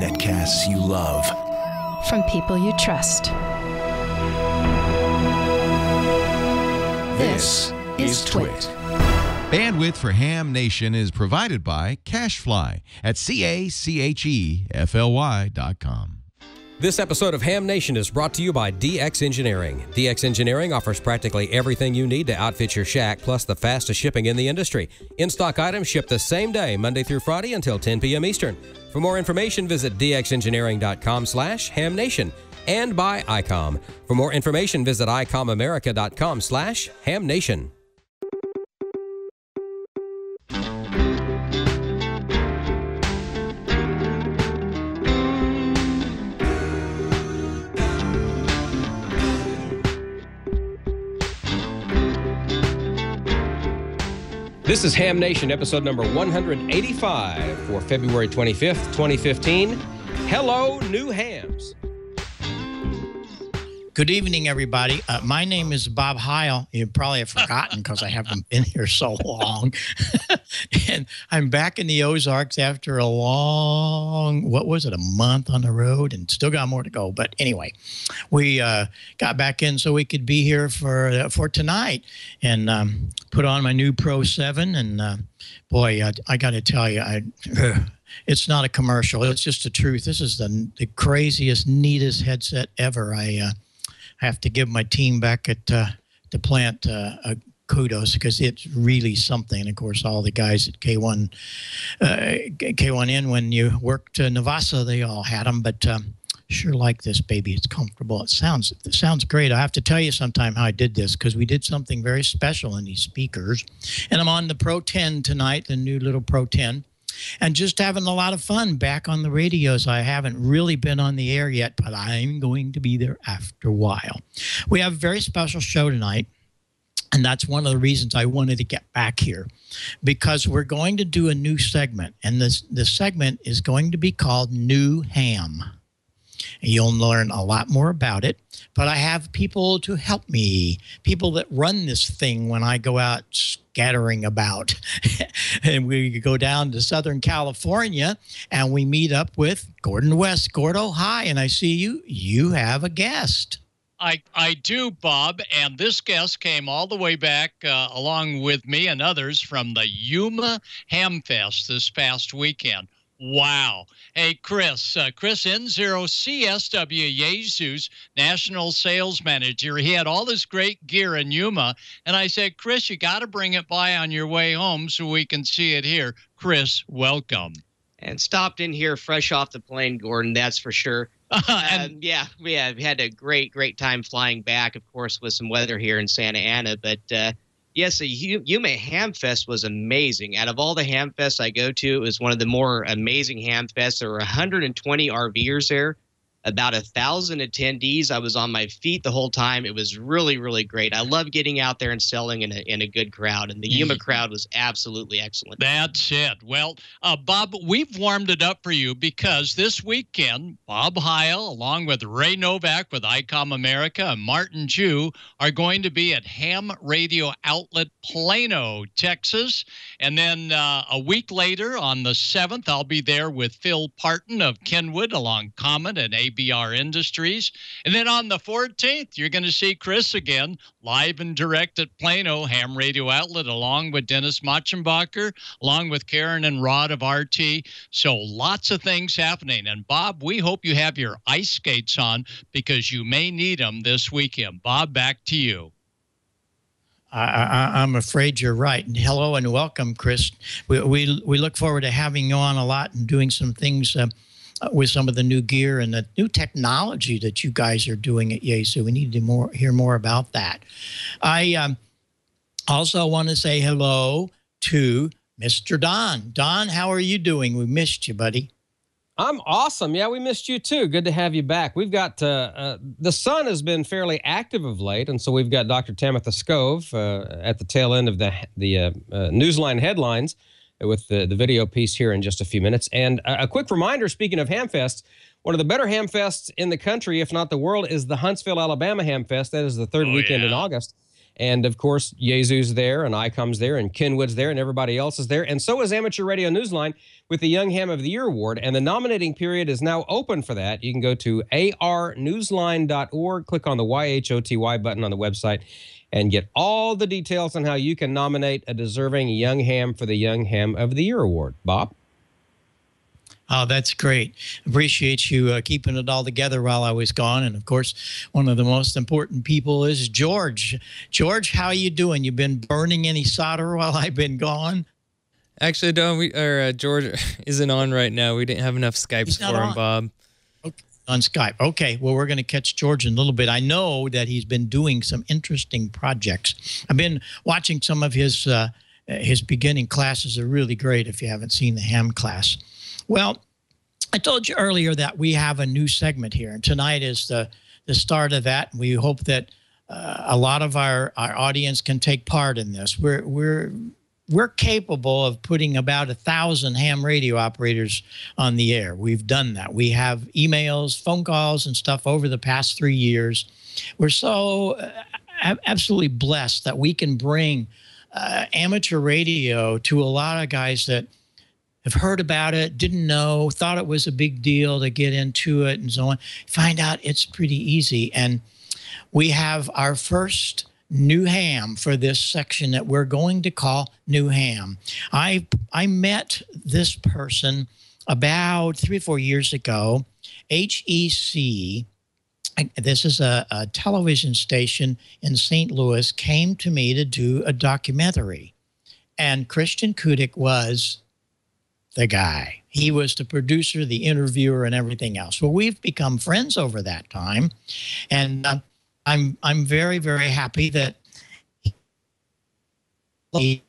Netcasts you love. From people you trust. This is Twit. Bandwidth for Ham Nation is provided by CacheFly at cachefly.com. This episode of Ham Nation is brought to you by DX Engineering. DX Engineering offers practically everything you need to outfit your shack, plus the fastest shipping in the industry. In-stock items ship the same day, Monday through Friday until 10 p.m. Eastern. For more information, visit dxengineering.com/hamnation and by ICOM. For more information, visit icomamerica.com/hamnation. This is Ham Nation, episode number 185 for February 25th, 2015. Hello, New Hams. Good evening, everybody. My name is Bob Heil. You probably have forgotten because I haven't been here so long. And I'm back in the Ozarks after a long, what was it, a month on the road, and still got more to go. But anyway, we got back in so we could be here for tonight and put on my new Pro 7. And boy, I got to tell you, it's not a commercial. It's just the truth. This is the craziest, neatest headset ever. I have to give my team back at the plant a kudos because it's really something. Of course, all the guys at K1N, when you worked Navassa, they all had them. But sure like this, baby. It's comfortable. It sounds great. I have to tell you sometime how I did this because we did something very special in these speakers. And I'm on the Pro 10 tonight, the new little Pro 10. And just having a lot of fun back on the radios. I haven't really been on the air yet, but I'm going to be there after a while. We have a very special show tonight, and that's one of the reasons I wanted to get back here, because we're going to do a new segment, and this segment is going to be called New Ham. You'll learn a lot more about it, but I have people to help me, people that run this thing when I go out scattering about. And we go down to Southern California, and we meet up with Gordon West. Gordo, hi, and I see you. You have a guest. I do, Bob, and this guest came all the way back along with me and others from the Yuma Ham Fest this past weekend. Wow. Hey, Chris, Chris N0CSW, Yaesu's national sales manager. He had all this great gear in Yuma, and I said, Chris, you got to bring it by on your way home so we can see it here. Chris, welcome. And stopped in here fresh off the plane, Gordon, that's for sure. Yeah, we had a great time flying back, of course, with some weather here in Santa Ana, but yes, the Yuma Ham Fest was amazing. Out of all the ham fests I go to, it was one of the more amazing ham fests. There were 120 RVers there, about 1,000 attendees. I was on my feet the whole time. It was really, really great. I love getting out there and selling in a good crowd, and the Yuma crowd was absolutely excellent. That's it. Well, Bob, we've warmed it up for you because this weekend, Bob Heil, along with Ray Novak with ICOM America and Martin Jew, are going to be at Ham Radio Outlet Plano, Texas. And then a week later, on the 7th, I'll be there with Phil Parton of Kenwood, along Comet and ABR Industries. And then on the 14th, you're going to see Chris again, live and direct at Plano Ham Radio Outlet, along with Dennis Motchenbacher, along with Karen and Rod of RT. So lots of things happening. And Bob, we hope you have your ice skates on because you may need them this weekend. Bob, back to you. I'm afraid you're right. And hello and welcome, Chris. We look forward to having you on a lot and doing some things with some of the new gear and the new technology that you guys are doing at Yaesu. We need to hear more about that. I also want to say hello to Mr. Don. Don, how are you doing? We missed you, buddy. I'm awesome. Yeah, we missed you too. Good to have you back. We've got the sun has been fairly active of late, and so we've got Dr. Tamitha Skov at the tail end of the Newsline headlines with the video piece here in just a few minutes. And a quick reminder, speaking of Hamfests, one of the better Hamfests in the country, if not the world, is the Huntsville, Alabama Hamfest. That is the third weekend in August. And of course, Yaesu's there, and ICOM's there, and Kenwood's there, and everybody else is there. And so is Amateur Radio Newsline with the Young Ham of the Year Award. And the nominating period is now open for that. You can go to arnewsline.org, click on the YHOTY button on the website, and get all the details on how you can nominate a deserving Young Ham for the Young Ham of the Year Award. Bob? Oh, that's great. Appreciate you keeping it all together while I was gone. And, of course, one of the most important people is George. George, how you doing? You been burning any solder while I've been gone? Actually, Don, George isn't on right now. We didn't have enough Skypes for him, Bob. Okay. On Skype. Okay, well, we're going to catch George in a little bit. I know that he's been doing some interesting projects. I've been watching some of his beginning classes. Are really great if you haven't seen the ham class. Well, I told you earlier that we have a new segment here, and tonight is the start of that. We hope that a lot of our audience can take part in this. We're capable of putting about 1,000 ham radio operators on the air. We've done that. We have emails, phone calls, and stuff over the past 3 years. We're so absolutely blessed that we can bring amateur radio to a lot of guys that have heard about it, didn't know, thought it was a big deal to get into it and so on. Find out it's pretty easy. And we have our first new ham for this section that we're going to call New Ham. I met this person about 3 or 4 years ago, HEC. This is a television station in St. Louis, came to me to do a documentary. And Christian Cudnik was the guy. He was the producer, the interviewer, and everything else. Well, we've become friends over that time. And I'm very, very happy that he's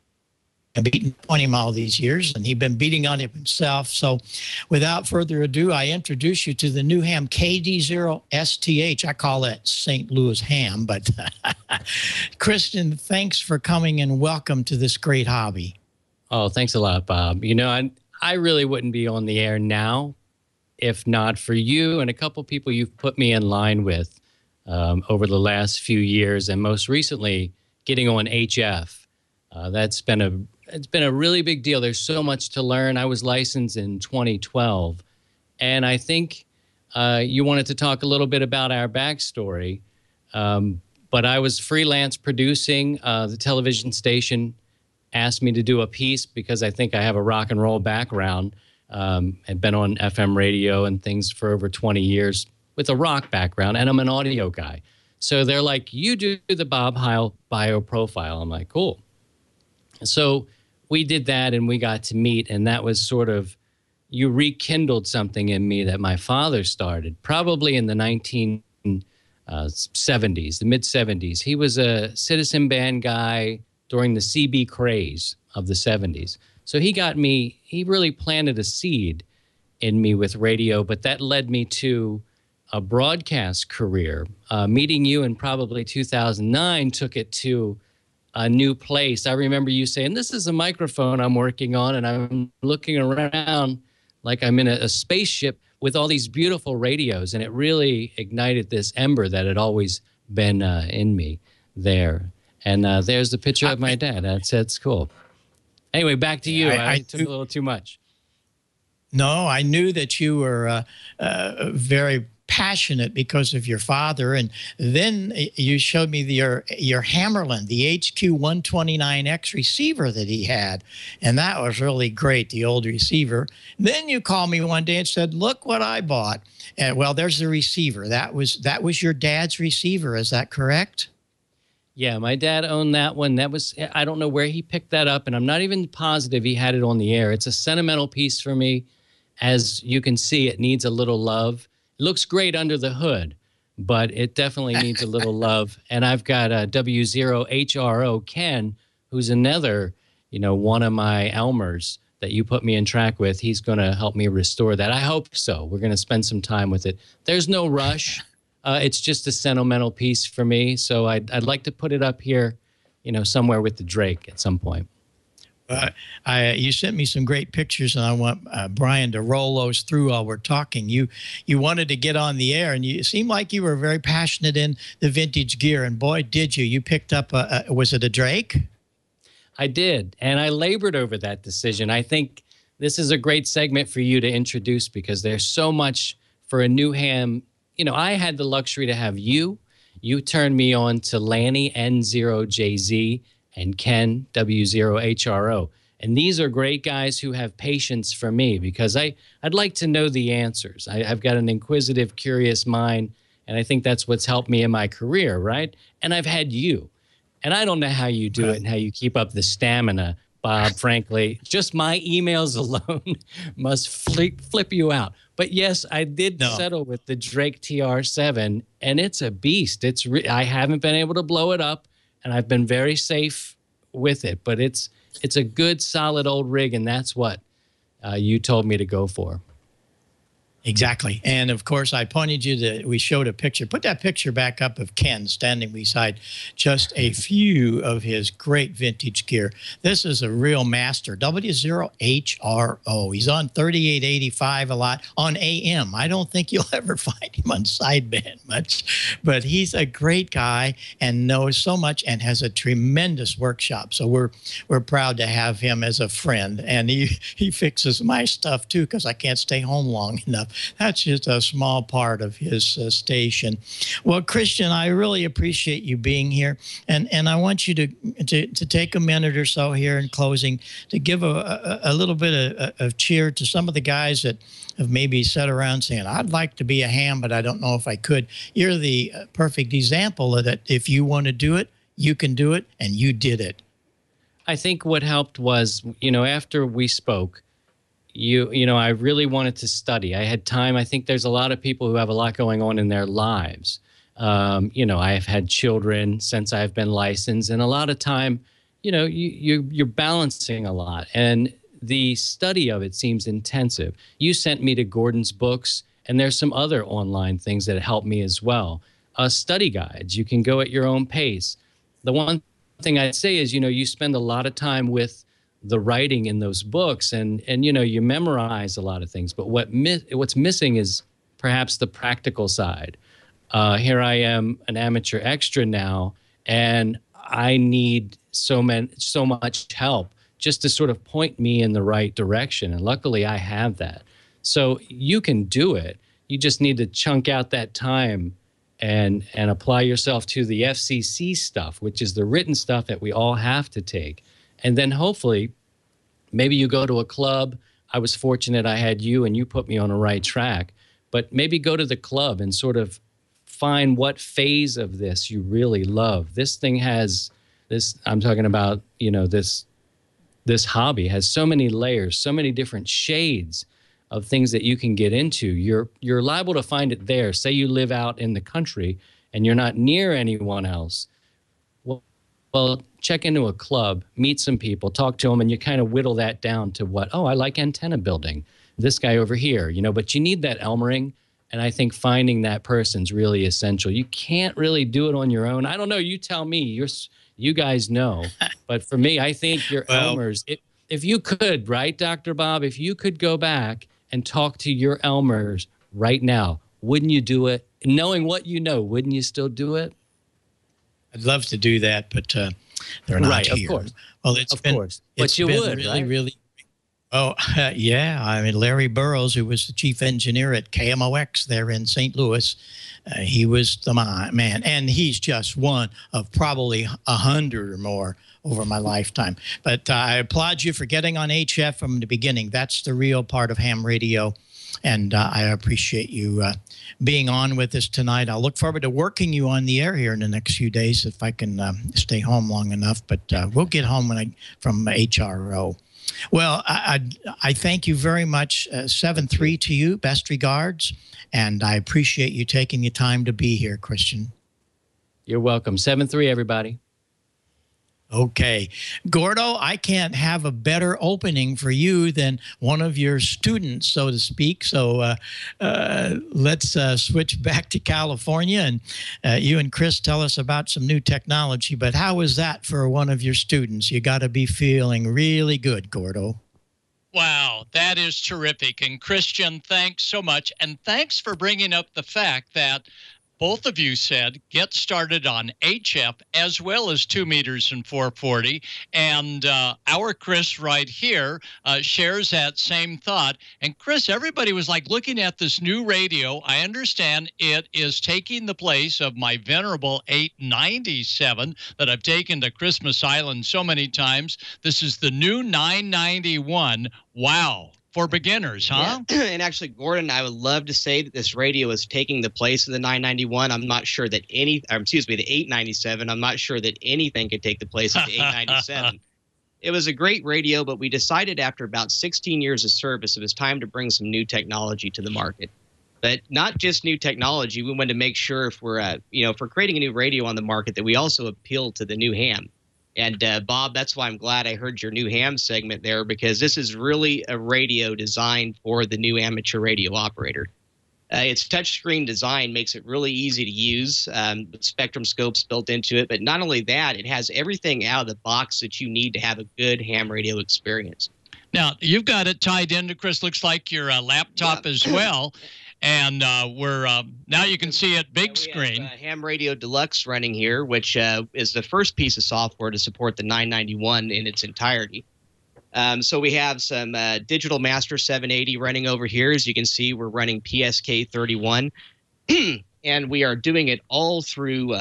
beaten on him all these years, and he's been beating on him himself. So without further ado, I introduce you to the new ham, KD0STH. I call it St. Louis ham, but Christian, thanks for coming and welcome to this great hobby. Oh, thanks a lot, Bob. You know, I really wouldn't be on the air now if not for you and a couple people you've put me in line with over the last few years, and most recently getting on HF. It's been a really big deal. There's so much to learn. I was licensed in 2012, and I think you wanted to talk a little bit about our backstory, but I was freelance producing. The television station asked me to do a piece because I think I have a rock and roll background. I'd been on FM radio and things for over 20 years. With a rock background, and I'm an audio guy. So they're like, you do the Bob Heil bio profile. I'm like, cool. So we did that, and we got to meet, and that was sort of, you rekindled something in me that my father started, probably in the 1970s, the mid-70s. He was a citizen band guy during the CB craze of the 70s. So he got me, he really planted a seed in me with radio, but that led me to a broadcast career. Meeting you in probably 2009 took it to a new place. I remember you saying, this is a microphone I'm working on, and I'm looking around like I'm in a spaceship with all these beautiful radios, and it really ignited this ember that had always been in me there. And there's the picture of my dad. That's cool. Anyway, back to you. I took a little too much. No, I knew that you were very passionate because of your father, and then you showed me your Hammerland, the HQ129X receiver that he had, and that was really great, the old receiver. Then you called me one day and said, look what I bought. And well, there's the receiver. That was your dad's receiver, is that correct? Yeah, my dad owned that one. That was, I don't know where he picked that up, and I'm not even positive he had it on the air. It's a sentimental piece for me. As you can see, it needs a little love. Looks great under the hood, but it definitely needs a little love. And I've got D-W0HRO Ken, who's another, you know, one of my Elmers that you put me in track with. He's going to help me restore that. I hope so. We're going to spend some time with it. There's no rush. It's just a sentimental piece for me. So I'd like to put it up here, you know, somewhere with the Drake at some point. You sent me some great pictures, and I want Brian to roll those through while we're talking. You wanted to get on the air, and you seemed like you were very passionate in the vintage gear, and boy, did you. You picked up, was it a Drake? I did, and I labored over that decision. I think this is a great segment for you to introduce because there's so much for a new ham. You know, I had the luxury to have you. You turned me on to Lanny N0JZ and Ken W0HRO. And these are great guys who have patience for me because I'd like to know the answers. I've got an inquisitive, curious mind, and I think that's what's helped me in my career, right? And I've had you. And I don't know how you do it and how you keep up the stamina, Bob, frankly. Just my emails alone must flip you out. But yes, I did settle with the Drake TR7, and it's a beast. It's I haven't been able to blow it up, and I've been very safe with it. But it's a good, solid old rig, and that's what you told me to go for. Exactly. And, of course, I pointed you to, we showed a picture. Put that picture back up of Ken standing beside just a few of his great vintage gear. This is a real master, W0HRO. He's on 3885 a lot, on AM. I don't think you'll ever find him on sideband much, but he's a great guy and knows so much and has a tremendous workshop. So we're proud to have him as a friend. And he fixes my stuff, too, because I can't stay home long enough. That's just a small part of his station. Well, Christian, I really appreciate you being here, and I want you to take a minute or so here in closing to give a little bit of cheer to some of the guys that have maybe sat around saying, I'd like to be a ham, but I don't know if I could. You're the perfect example of that. If you want to do it, you can do it, and you did it. I think what helped was, you know, after we spoke, you know, I really wanted to study. I had time. I think there's a lot of people who have a lot going on in their lives. You know, I have had children since I've been licensed, and a lot of time, you know, you're balancing a lot, and the study of it seems intensive. You sent me to Gordon's books, and there's some other online things that help me as well. Study guides. You can go at your own pace. The one thing I'd say is, you know, you spend a lot of time with the writing in those books, and you know, you memorize a lot of things, but what's missing is perhaps the practical side. Here I am, an amateur extra now, and I need so much help just to sort of point me in the right direction, and luckily I have that. So you can do it. You just need to chunk out that time and apply yourself to the FCC stuff, which is the written stuff that we all have to take. And then hopefully, maybe you go to a club. I was fortunate I had you, and you put me on the right track. But maybe go to the club and sort of find what phase of this you really love. This thing has this, I'm talking about, you know, this hobby has so many layers, so many different shades of things that you can get into. You're liable to find it there. Say you live out in the country and you're not near anyone else. Well, check into a club, meet some people, talk to them, and you kind of whittle that down to what, oh, I like antenna building, this guy over here, you know, but you need that Elmering, and I think finding that person's really essential. You can't really do it on your own. I don't know, you tell me, you guys know, but for me, I think your Elmers, if you could, right, Dr. Bob, if you could go back and talk to your Elmers right now, wouldn't you do it? Knowing what you know, wouldn't you still do it? I'd love to do that, but they're not right, here. Of course. Well, it's of been, course. It's but you been would, really, right? Really. Oh, yeah. I mean, Larry Burroughs, who was the chief engineer at KMOX there in St. Louis, he was the man, and he's just one of probably 100 or more over my lifetime. But I applaud you for getting on HF from the beginning. That's the real part of ham radio. And I appreciate you being on with us tonight. I'll look forward to working you on the air here in the next few days if I can stay home long enough. But we'll get home when from HRO. Well, I thank you very much. 7-3 to you. Best regards. And I appreciate you taking your time to be here, Christian. You're welcome. 7-3, everybody. Okay. Gordo, I can't have a better opening for you than one of your students, so to speak. So let's switch back to California, and you and Chris tell us about some new technology. But how is that for one of your students? You got to be feeling really good, Gordo. Wow, that is terrific. And Christian, thanks so much. And thanks for bringing up the fact that both of you said get started on HF as well as 2 meters and 440. And our Chris right here shares that same thought. And Chris, everybody was like looking at this new radio. I understand it is taking the place of my venerable 897 that I've taken to Christmas Island so many times. This is the new 991. Wow. For beginners, huh? Yeah. And actually, Gordon, I would love to say that this radio is taking the place of the 991. I'm not sure that any, or excuse me, the 897. I'm not sure that anything could take the place of the 897. It was a great radio, but we decided after about 16 years of service, it was time to bring some new technology to the market. But not just new technology. We wanted to make sure if we're, you know, if we're creating a new radio on the market, that we also appeal to the new ham. And, Bob, that's why I'm glad I heard your new ham segment there, because this is really a radio designed for the new amateur radio operator. Its touchscreen design makes it really easy to use, with spectrum scopes built into it. But not only that, it has everything out of the box that you need to have a good ham radio experience. Now, you've got it tied into, Chris, looks like your laptop as well. And we're now you can see it big screen. Have, Ham Radio Deluxe running here, which is the first piece of software to support the 991 in its entirety. So we have some Digital Master 780 running over here. As you can see, we're running PSK 31. And we are doing it all through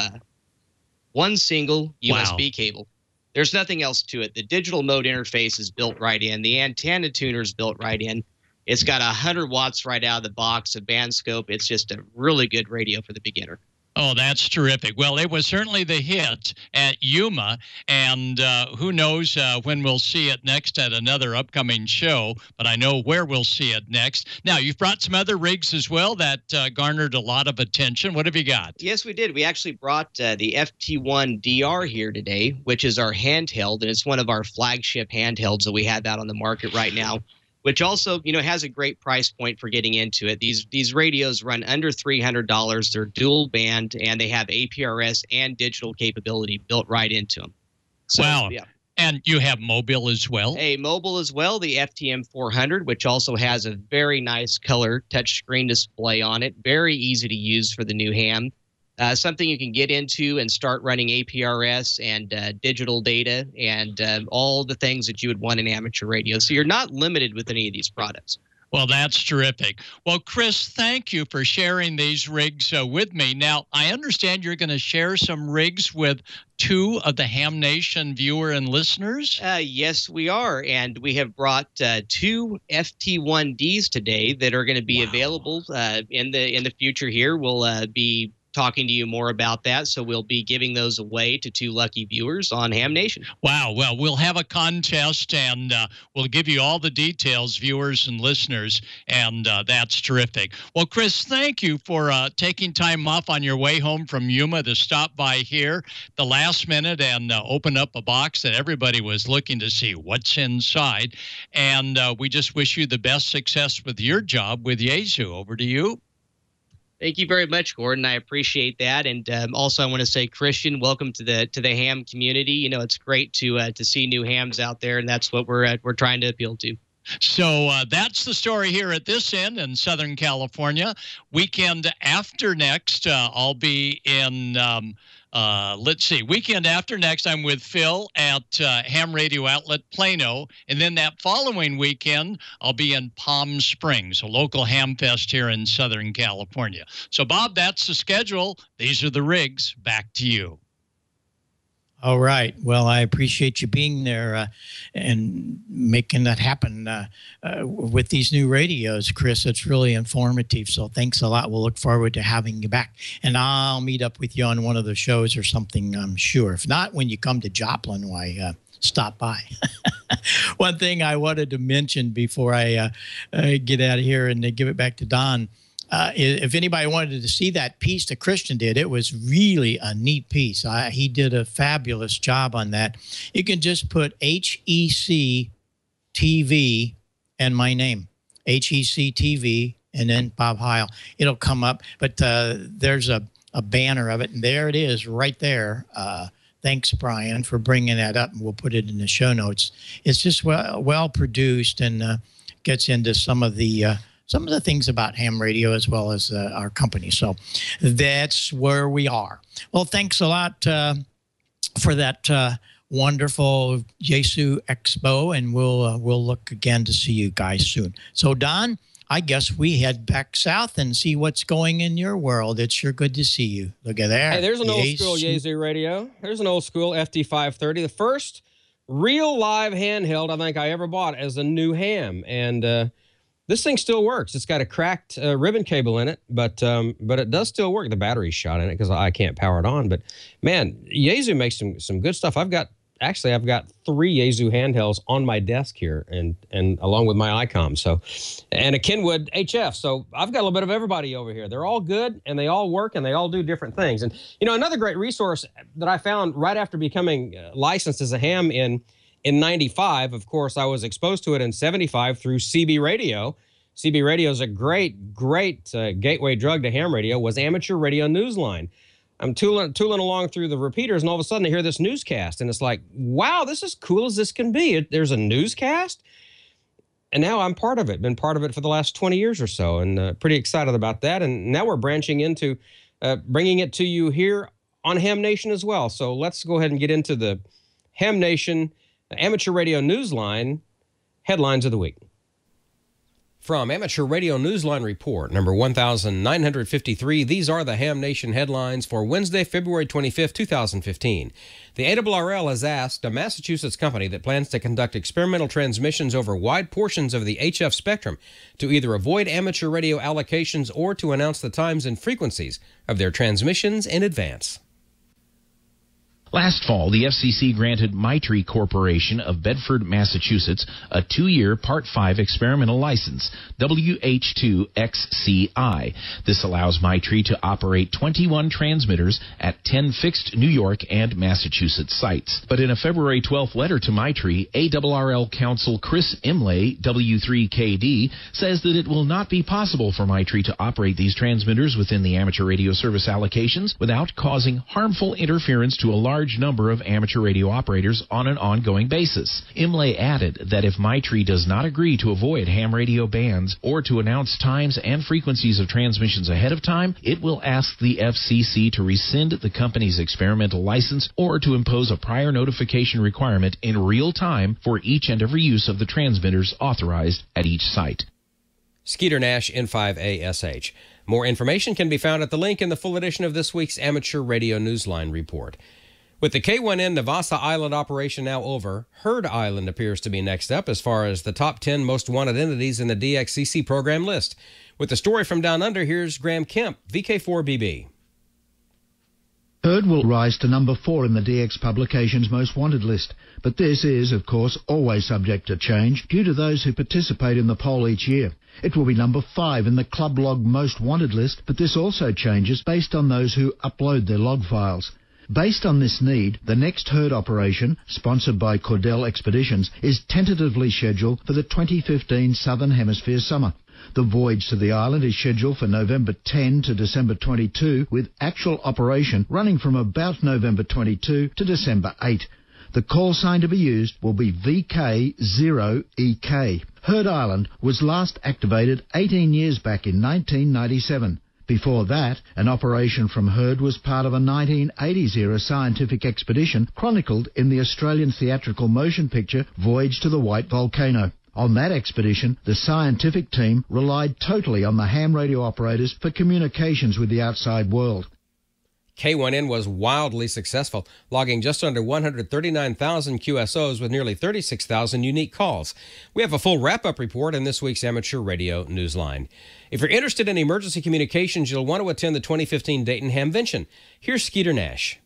one single USB cable. There's nothing else to it. The digital mode interface is built right in. The antenna tuner is built right in. It's got 100 watts right out of the box, a band scope. It's just a really good radio for the beginner. Oh, that's terrific. Well, it was certainly the hit at Yuma, and who knows when we'll see it next at another upcoming show, but I know where we'll see it next. Now, you've brought some other rigs as well that garnered a lot of attention. What have you got? Yes, we did. We actually brought the FT1DR here today, which is our handheld, and it's one of our flagship handhelds that we have out on the market right now. Which also, you know, has a great price point for getting into it. These radios run under $300. They're dual band, and they have APRS and digital capability built right into them. So, wow. Yeah. And you have mobile as well? A mobile as well, the FTM400, which also has a very nice color touchscreen display on it. Very easy to use for the new ham. Something you can get into and start running APRS and digital data and all the things that you would want in amateur radio. So you're not limited with any of these products. Well, that's terrific. Well, Chris, thank you for sharing these rigs with me. Now, I understand you're going to share some rigs with two of the Ham Nation viewer and listeners. Yes, we are. And we have brought two FT1Ds today that are going to be available in the future here. We'll be talking to you more about that. So we'll be giving those away to two lucky viewers on Ham Nation. Wow. Well, we'll have a contest, and we'll give you all the details, viewers and listeners, and that's terrific. Well, Chris, thank you for taking time off on your way home from Yuma to stop by here the last minute and open up a box that everybody was looking to see what's inside. And we just wish you the best success with your job with Yaesu. Over to you. Thank you very much, Gordon. I appreciate that. And also, I want to say, Christian, welcome to the ham community. You know, it's great to see new hams out there, and that's what we're trying to appeal to. So that's the story here at this end in Southern California. Weekend after next, I'll be in let's see, weekend after next, I'm with Phil at Ham Radio Outlet Plano. And then that following weekend, I'll be in Palm Springs, a local ham fest here in Southern California. So, Bob, that's the schedule. These are the rigs. Back to you. All right. Well, I appreciate you being there and making that happen with these new radios, Chris. It's really informative. So thanks a lot. We'll look forward to having you back. And I'll meet up with you on one of the shows or something, I'm sure. If not, when you come to Joplin, why stop by. One thing I wanted to mention before I get out of here and give it back to Don. If anybody wanted to see that piece that Christian did, it was really a neat piece. He did a fabulous job on that. You can just put HEC TV and my name, HEC TV, and then Bob Heil. It'll come up, but there's a banner of it, and there it is right there. Thanks, Brian, for bringing that up, and we'll put it in the show notes. It's just well produced, and gets into some of the things about ham radio as well as our company. So that's where we are. Well, thanks a lot for that wonderful Yaesu Expo, and we'll look again to see you guys soon. So, Don, I guess we head back south and see what's going in your world. It's sure good to see you. Look at that. Hey, there's an old school Yaesu radio. There's an old school FT530, the first real live handheld I think I ever bought as a new ham. And this thing still works. It's got a cracked ribbon cable in it, but it does still work. The battery's shot in it because I can't power it on. But, man, Yaesu makes some good stuff. I've got three Yaesu handhelds on my desk here, and along with my ICOM, so, and a Kenwood HF. So I've got a little bit of everybody over here. They're all good, and they all work, and they all do different things. And, you know, another great resource that I found right after becoming licensed as a ham in 95, of course, I was exposed to it in 75 through CB radio. CB radio is a great, great gateway drug to ham radio, was Amateur Radio Newsline. I'm tooling along through the repeaters, and all of a sudden I hear this newscast, and it's like, wow, this is cool as this can be. There's a newscast, and now I'm part of it. Been part of it for the last 20 years or so, and pretty excited about that. And now we're branching into bringing it to you here on Ham Nation as well. So let's go ahead and get into the Ham Nation Amateur Radio Newsline headlines of the week. From Amateur Radio Newsline Report number 1953, these are the Ham Nation headlines for Wednesday, February 25, 2015. The ARRL has asked a Massachusetts company that plans to conduct experimental transmissions over wide portions of the HF spectrum to either avoid amateur radio allocations or to announce the times and frequencies of their transmissions in advance. Last fall, the FCC granted MITRE Corporation of Bedford, Massachusetts, a 2-year Part 5 experimental license, WH2XCI. This allows MITRE to operate 21 transmitters at 10 fixed New York and Massachusetts sites. But in a February 12th letter to MITRE, ARRL Counsel Chris Imlay, W3KD, says that it will not be possible for MITRE to operate these transmitters within the amateur radio service allocations without causing harmful interference to a large number of amateur radio operators on an ongoing basis. Imlay added that if MITRE does not agree to avoid ham radio bans or to announce times and frequencies of transmissions ahead of time, it will ask the FCC to rescind the company's experimental license or to impose a prior notification requirement in real time for each and every use of the transmitters authorized at each site. Skeeter Nash N5ASH. More information can be found at the link in the full edition of this week's Amateur Radio Newsline Report. With the K1N Navassa Island operation now over, Heard Island appears to be next up as far as the top 10 most wanted entities in the DXCC program list. With the story from down under, here's Graham Kemp, VK4BB. Heard will rise to number 4 in the DX publication's most wanted list, but this is, of course, always subject to change due to those who participate in the poll each year. It will be number 5 in the Club Log most wanted list, but this also changes based on those who upload their log files. Based on this need, the next Heard operation, sponsored by Cordell Expeditions, is tentatively scheduled for the 2015 Southern Hemisphere summer. The voyage to the island is scheduled for November 10 to December 22, with actual operation running from about November 22 to December 8. The call sign to be used will be VK0EK. Heard Island was last activated 18 years back in 1997. Before that, an operation from Heard was part of a 1980s-era scientific expedition chronicled in the Australian theatrical motion picture Voyage to the White Volcano. On that expedition, the scientific team relied totally on the ham radio operators for communications with the outside world. K1N was wildly successful, logging just under 139,000 QSOs with nearly 36,000 unique calls. We have a full wrap-up report in this week's Amateur Radio Newsline. If you're interested in emergency communications, you'll want to attend the 2015 Dayton Hamvention. Here's Skeeter Nash.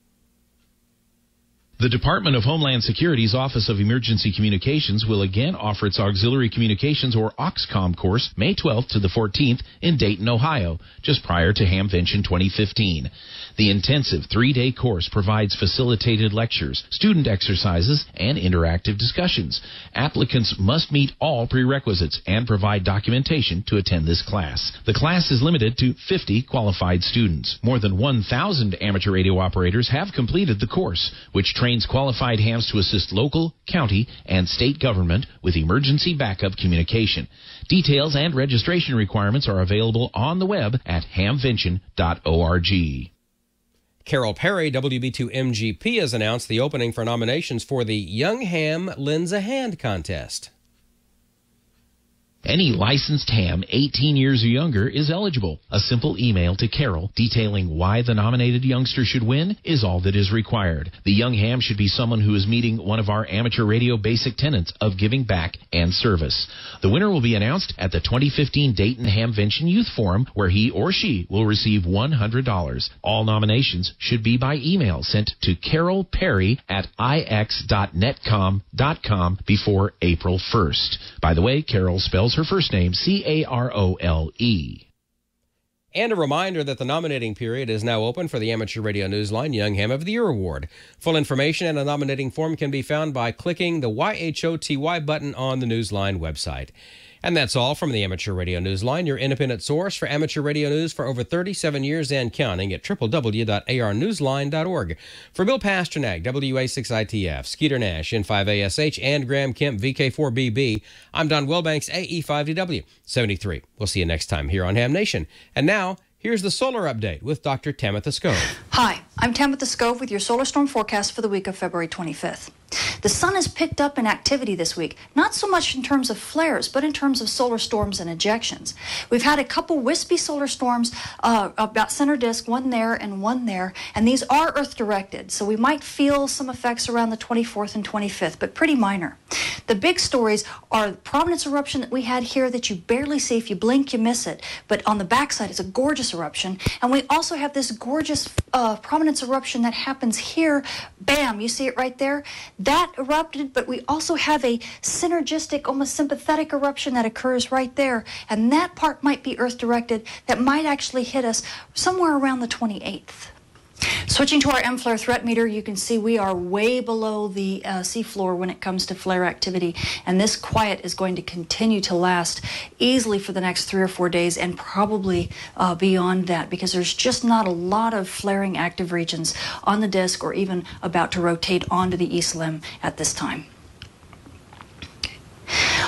The Department of Homeland Security's Office of Emergency Communications will again offer its Auxiliary Communications or OXCOM course May 12th to the 14th in Dayton, Ohio, just prior to Hamvention 2015. The intensive three-day course provides facilitated lectures, student exercises, and interactive discussions. Applicants must meet all prerequisites and provide documentation to attend this class. The class is limited to 50 qualified students. More than 1,000 amateur radio operators have completed the course, which trains qualified hams to assist local, county, and state government with emergency backup communication. Details and registration requirements are available on the web at hamvention.org. Carol Perry WB2MGP has announced the opening for nominations for the Young Ham Lends a Hand contest. Any licensed ham 18 years or younger is eligible. A simple email to Carol detailing why the nominated youngster should win is all that is required. The young ham should be someone who is meeting one of our amateur radio basic tenets of giving back and service. The winner will be announced at the 2015 Dayton Hamvention Youth Forum, where he or she will receive $100. All nominations should be by email sent to Carol Perry at ix.netcom.com before April 1st. By the way, Carol spells her first name C-A-R-O-L-E. And a reminder that the nominating period is now open for the Amateur Radio Newsline Young Ham of the Year Award. Full information and a nominating form can be found by clicking the Y-H-O-T-Y button on the Newsline website. And that's all from the Amateur Radio Newsline, your independent source for amateur radio news for over 37 years and counting at www.arnewsline.org. For Bill Pasternak, WA6ITF, Skeeter Nash N5ASH, and Graham Kemp VK4BB, I'm Don Wilbanks, AE5DW73. We'll see you next time here on Ham Nation. And now, here's the solar update with Dr. Tamitha Skov. Hi, I'm Tamitha Skov with your solar storm forecast for the week of February 25th. The sun has picked up in activity this week, not so much in terms of flares, but in terms of solar storms and ejections. We've had a couple wispy solar storms about center disk, one there and one there, and these are Earth-directed, so we might feel some effects around the 24th and 25th, but pretty minor. The big stories are the prominence eruption that we had here that you barely see. If you blink, you miss it, but on the backside, it's a gorgeous eruption, and we also have this gorgeous prominence eruption that happens here. Bam, you see it right there. That erupted, but we also have a synergistic, almost sympathetic eruption that occurs right there, and that part might be Earth-directed. That might actually hit us somewhere around the 28th. Switching to our M-flare threat meter, you can see we are way below the seafloor when it comes to flare activity, and this quiet is going to continue to last easily for the next 3 or 4 days and probably beyond that, because there's just not a lot of flaring active regions on the disk or even about to rotate onto the east limb at this time.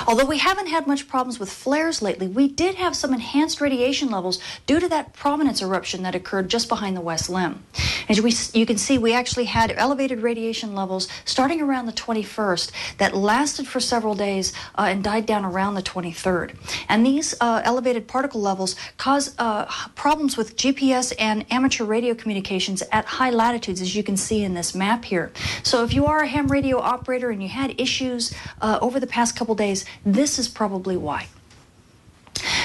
Although we haven't had much problems with flares lately, we did have some enhanced radiation levels due to that prominence eruption that occurred just behind the west limb. As you can see, we actually had elevated radiation levels starting around the 21st that lasted for several days and died down around the 23rd. And these elevated particle levels cause problems with GPS and amateur radio communications at high latitudes, as you can see in this map here. So if you are a ham radio operator and you had issues over the past couple days, this is probably why.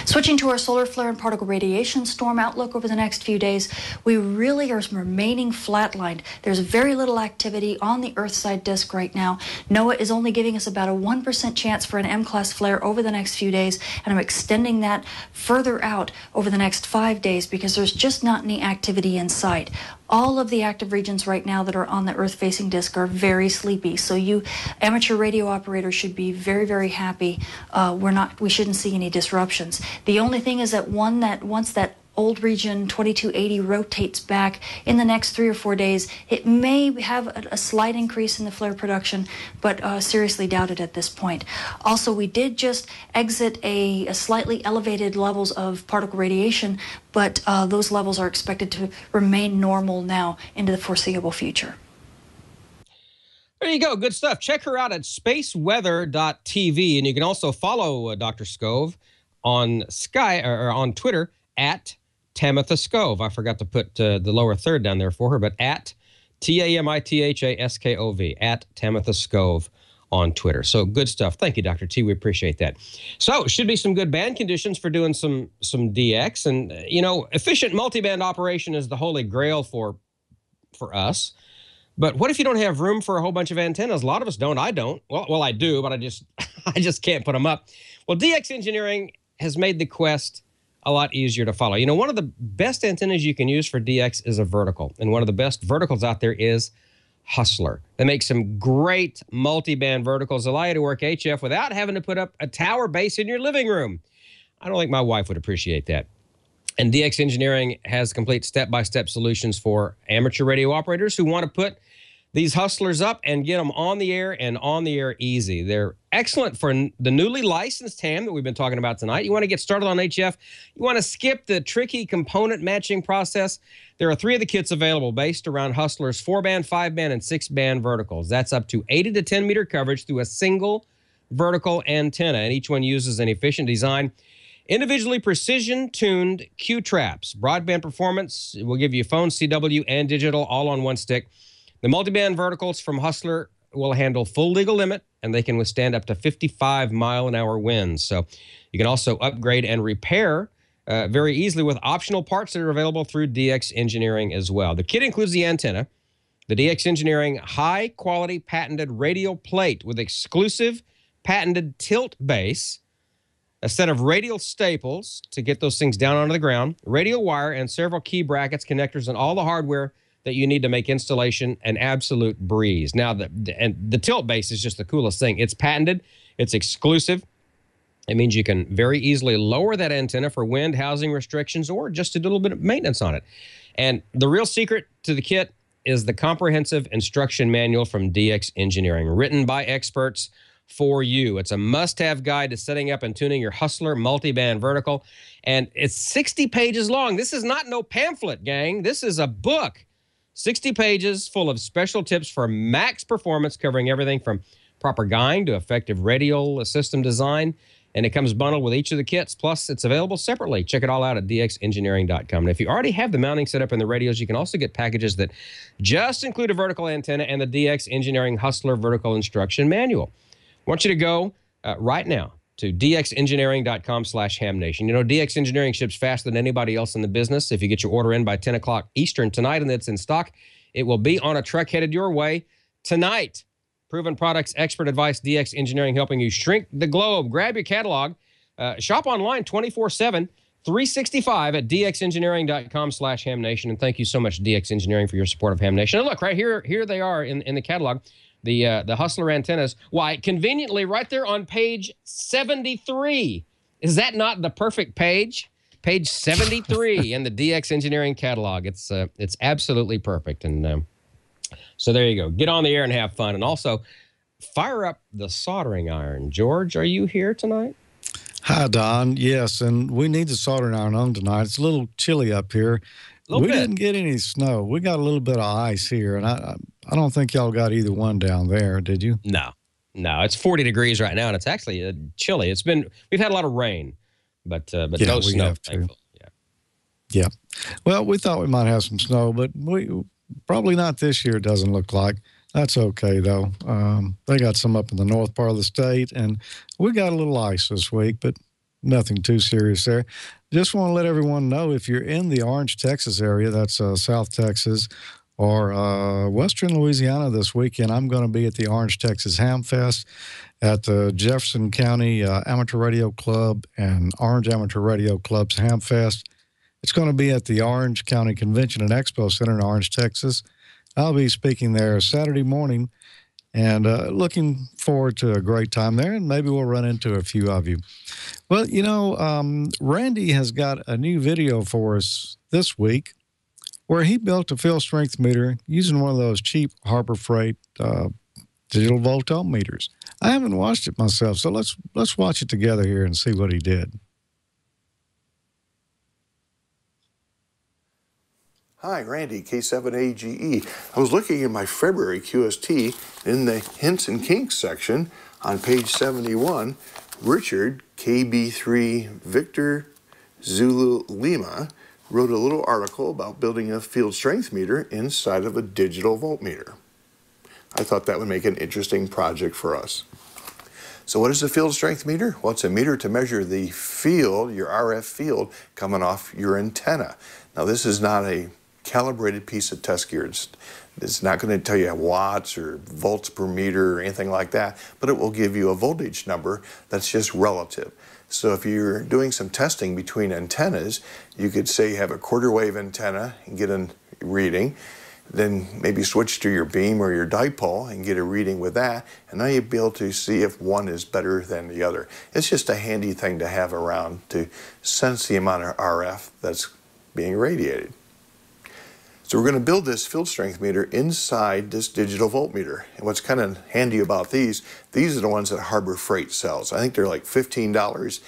Switching to our solar flare and particle radiation storm outlook over the next few days, we really are remaining flatlined. There's very little activity on the Earth-side disk right now. NOAA is only giving us about a 1% chance for an M-class flare over the next few days, and I'm extending that further out over the next 5 days because there's just not any activity in sight. All of the active regions right now that are on the Earth-facing disk are very sleepy, so you amateur radio operators should be very, very happy. We shouldn't see any disruptions. The only thing is that once that old region 2280 rotates back in the next 3 or 4 days, it may have a slight increase in the flare production, but seriously doubted at this point. Also, we did just exit a slightly elevated levels of particle radiation, but those levels are expected to remain normal now into the foreseeable future. There you go. Good stuff. Check her out at spaceweather.tv, and you can also follow Dr. Skov on Sky or on Twitter at Tamitha Skov. I forgot to put the lower third down there for her, but at T-A-M-I-T-H-A-S-K-O-V, at Tamitha Skov on Twitter. So good stuff. Thank you, Dr. T. We appreciate that. So should be some good band conditions for doing some DX. And, you know, efficient multiband operation is the holy grail for us. But what if you don't have room for a whole bunch of antennas? A lot of us don't. I don't. Well, I do, but I just can't put them up. Well, DX Engineering has made the quest a lot easier to follow. You know, one of the best antennas you can use for DX is a vertical. And one of the best verticals out there is Hustler. They make some great multi-band verticals that allow you to work HF without having to put up a tower base in your living room. I don't think my wife would appreciate that. And DX Engineering has complete step-by-step solutions for amateur radio operators who want to put these Hustlers up and get them on the air and on the air easy. They're excellent for the newly licensed ham that we've been talking about tonight. You want to get started on HF. You want to skip the tricky component matching process. There are three of the kits available based around Hustler's 4-band, 5-band, and 6-band verticals. That's up to 80 to 10-meter coverage through a single vertical antenna, and each one uses an efficient design. Individually precision-tuned Q-traps. Broadband performance will give you phone, CW, and digital all on one stick. The multiband verticals from Hustler will handle full legal limit, and they can withstand up to 55-mile-an-hour winds. So you can also upgrade and repair very easily with optional parts that are available through DX Engineering as well. The kit includes the antenna, the DX Engineering high-quality patented radial plate with exclusive patented tilt base, a set of radial staples to get those things down onto the ground, radial wire, and several key brackets, connectors, and all the hardware that you need to make installation an absolute breeze. Now, the tilt base is just the coolest thing. It's patented. It's exclusive. It means you can very easily lower that antenna for wind, housing restrictions, or just a little bit of maintenance on it. And the real secret to the kit is the comprehensive instruction manual from DX Engineering, written by experts for you. It's a must-have guide to setting up and tuning your Hustler multiband vertical, and it's 60 pages long. This is not no pamphlet, gang. This is a book. 60 pages full of special tips for max performance, covering everything from proper guying to effective radial system design, and it comes bundled with each of the kits, plus it's available separately. Check it all out at dxengineering.com. And if you already have the mounting set up in the radios, you can also get packages that just include a vertical antenna and the DX Engineering Hustler Vertical Instruction Manual. I want you to go right now to dxengineering.com/hamnation. You know, DX Engineering ships faster than anybody else in the business. If you get your order in by 10 o'clock Eastern tonight and it's in stock, it will be on a truck headed your way tonight. Proven products, expert advice, DX Engineering helping you shrink the globe. Grab your catalog. Shop online 24/7, 365 at dxengineering.com/hamnation. And thank you so much, DX Engineering, for your support of Ham Nation. And look, right here they are in the catalog. The Hustler antennas, why, conveniently right there on page 73. Is that not the perfect page? Page 73 in the DX Engineering catalog. It's absolutely perfect. And so there you go. Get on the air and have fun. And also, fire up the soldering iron. George, are you here tonight? Hi, Don. Yes, and we need the soldering iron on tonight. It's a little chilly up here. We didn't get any snow. We got a little bit of ice here, and I don't think y'all got either one down there, did you? No. It's 40 degrees right now, and it's actually chilly. We've had a lot of rain, but yeah, no snow. Yeah. Well, we thought we might have some snow, but probably not this year. It doesn't look like. That's okay though. They got some up in the north part of the state, and we got a little ice this week, but nothing too serious there. Just want to let everyone know, if you're in the Orange, Texas area, that's South Texas, or Western Louisiana this weekend, I'm going to be at the Orange, Texas Ham Fest at the Jefferson County Amateur Radio Club and Orange Amateur Radio Club's Ham Fest. It's going to be at the Orange County Convention and Expo Center in Orange, Texas. I'll be speaking there Saturday morning, and looking forward to a great time there, and maybe we'll run into a few of you. Well, you know, Randy has got a new video for us this week where he built a field strength meter using one of those cheap Harbor Freight digital volt-ohm meters. I haven't watched it myself, so let's watch it together here and see what he did. Hi, Randy, K7AGE. I was looking in my February QST in the Hints and Kinks section on page 71. Richard, KB3 Victor Zulu Lima, wrote a little article about building a field strength meter inside of a digital voltmeter. I thought that would make an interesting project for us. So what is a field strength meter? Well, it's a meter to measure the field, your RF field, coming off your antenna. Now, this is not a calibrated piece of test gear. It's not going to tell you watts or volts per meter or anything like that, but it will give you a voltage number that's just relative. So if you're doing some testing between antennas, you could say you have a quarter wave antenna and get a reading, then maybe switch to your beam or your dipole and get a reading with that, and now you'd be able to see if one is better than the other. It's just a handy thing to have around to sense the amount of RF that's being radiated. So we're going to build this field strength meter inside this digital voltmeter. And what's kind of handy about these are the ones that Harbor Freight sells. I think they're like $15.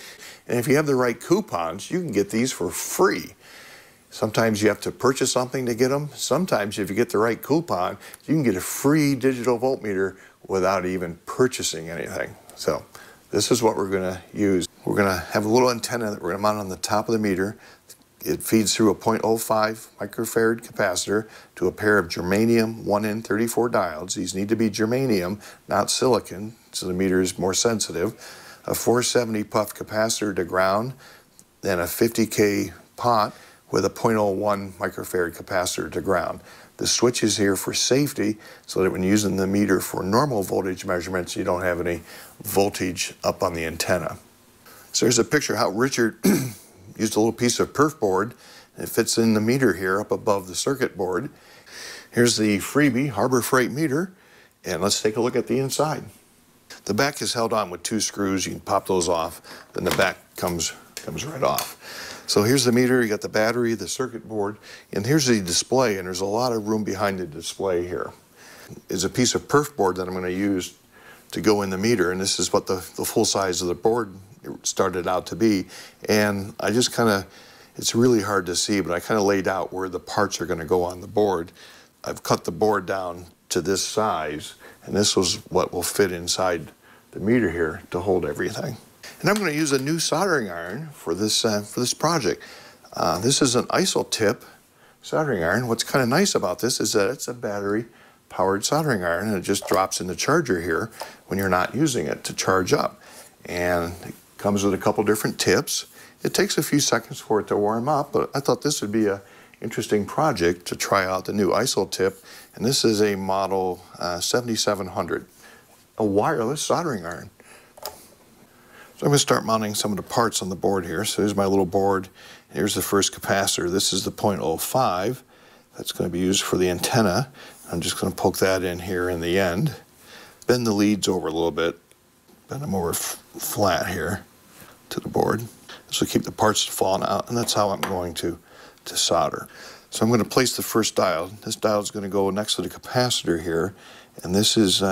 And if you have the right coupons, you can get these for free. Sometimes you have to purchase something to get them. Sometimes if you get the right coupon, you can get a free digital voltmeter without even purchasing anything. So this is what we're going to use. We're going to have a little antenna that we're going to mount on the top of the meter. It feeds through a 0.05 microfarad capacitor to a pair of germanium 1N34 diodes. These need to be germanium, not silicon, so the meter is more sensitive. A 470 puff capacitor to ground, then a 50K pot with a 0.01 microfarad capacitor to ground. The switch is here for safety so that when using the meter for normal voltage measurements, you don't have any voltage up on the antenna. So here's a picture of how Richard used a little piece of perf board, and it fits in the meter here up above the circuit board. Here's the freebie Harbor Freight meter, and let's take a look at the inside. The back is held on with two screws. You can pop those off, then the back comes right off. So here's the meter, you got the battery, the circuit board, and here's the display, and there's a lot of room behind the display here. It's a piece of perf board that I'm going to use to go in the meter, and this is what the full size of the board it started out to be, and I just kind of, it's really hard to see, but I kind of laid out where the parts are going to go on the board. I've cut the board down to this size, and this was what will fit inside the meter here to hold everything. And I'm going to use a new soldering iron for this project. This is an ISO tip soldering iron. What's kind of nice about this is that it's a battery-powered soldering iron, and it just drops in the charger here when you're not using it to charge up. And comes with a couple different tips. It takes a few seconds for it to warm up, but I thought this would be an interesting project to try out the new ISO tip. And this is a model 7700, a wireless soldering iron. So I'm gonna start mounting some of the parts on the board here. So here's my little board. Here's the first capacitor. This is the 0.05. That's gonna be used for the antenna. I'm just gonna poke that in here in the end. Bend the leads over a little bit. Bend them over flat here to the board. This will keep the parts from falling out, and that's how I'm going to solder. So I'm going to place the first diode. This diode's going to go next to the capacitor here, and this is,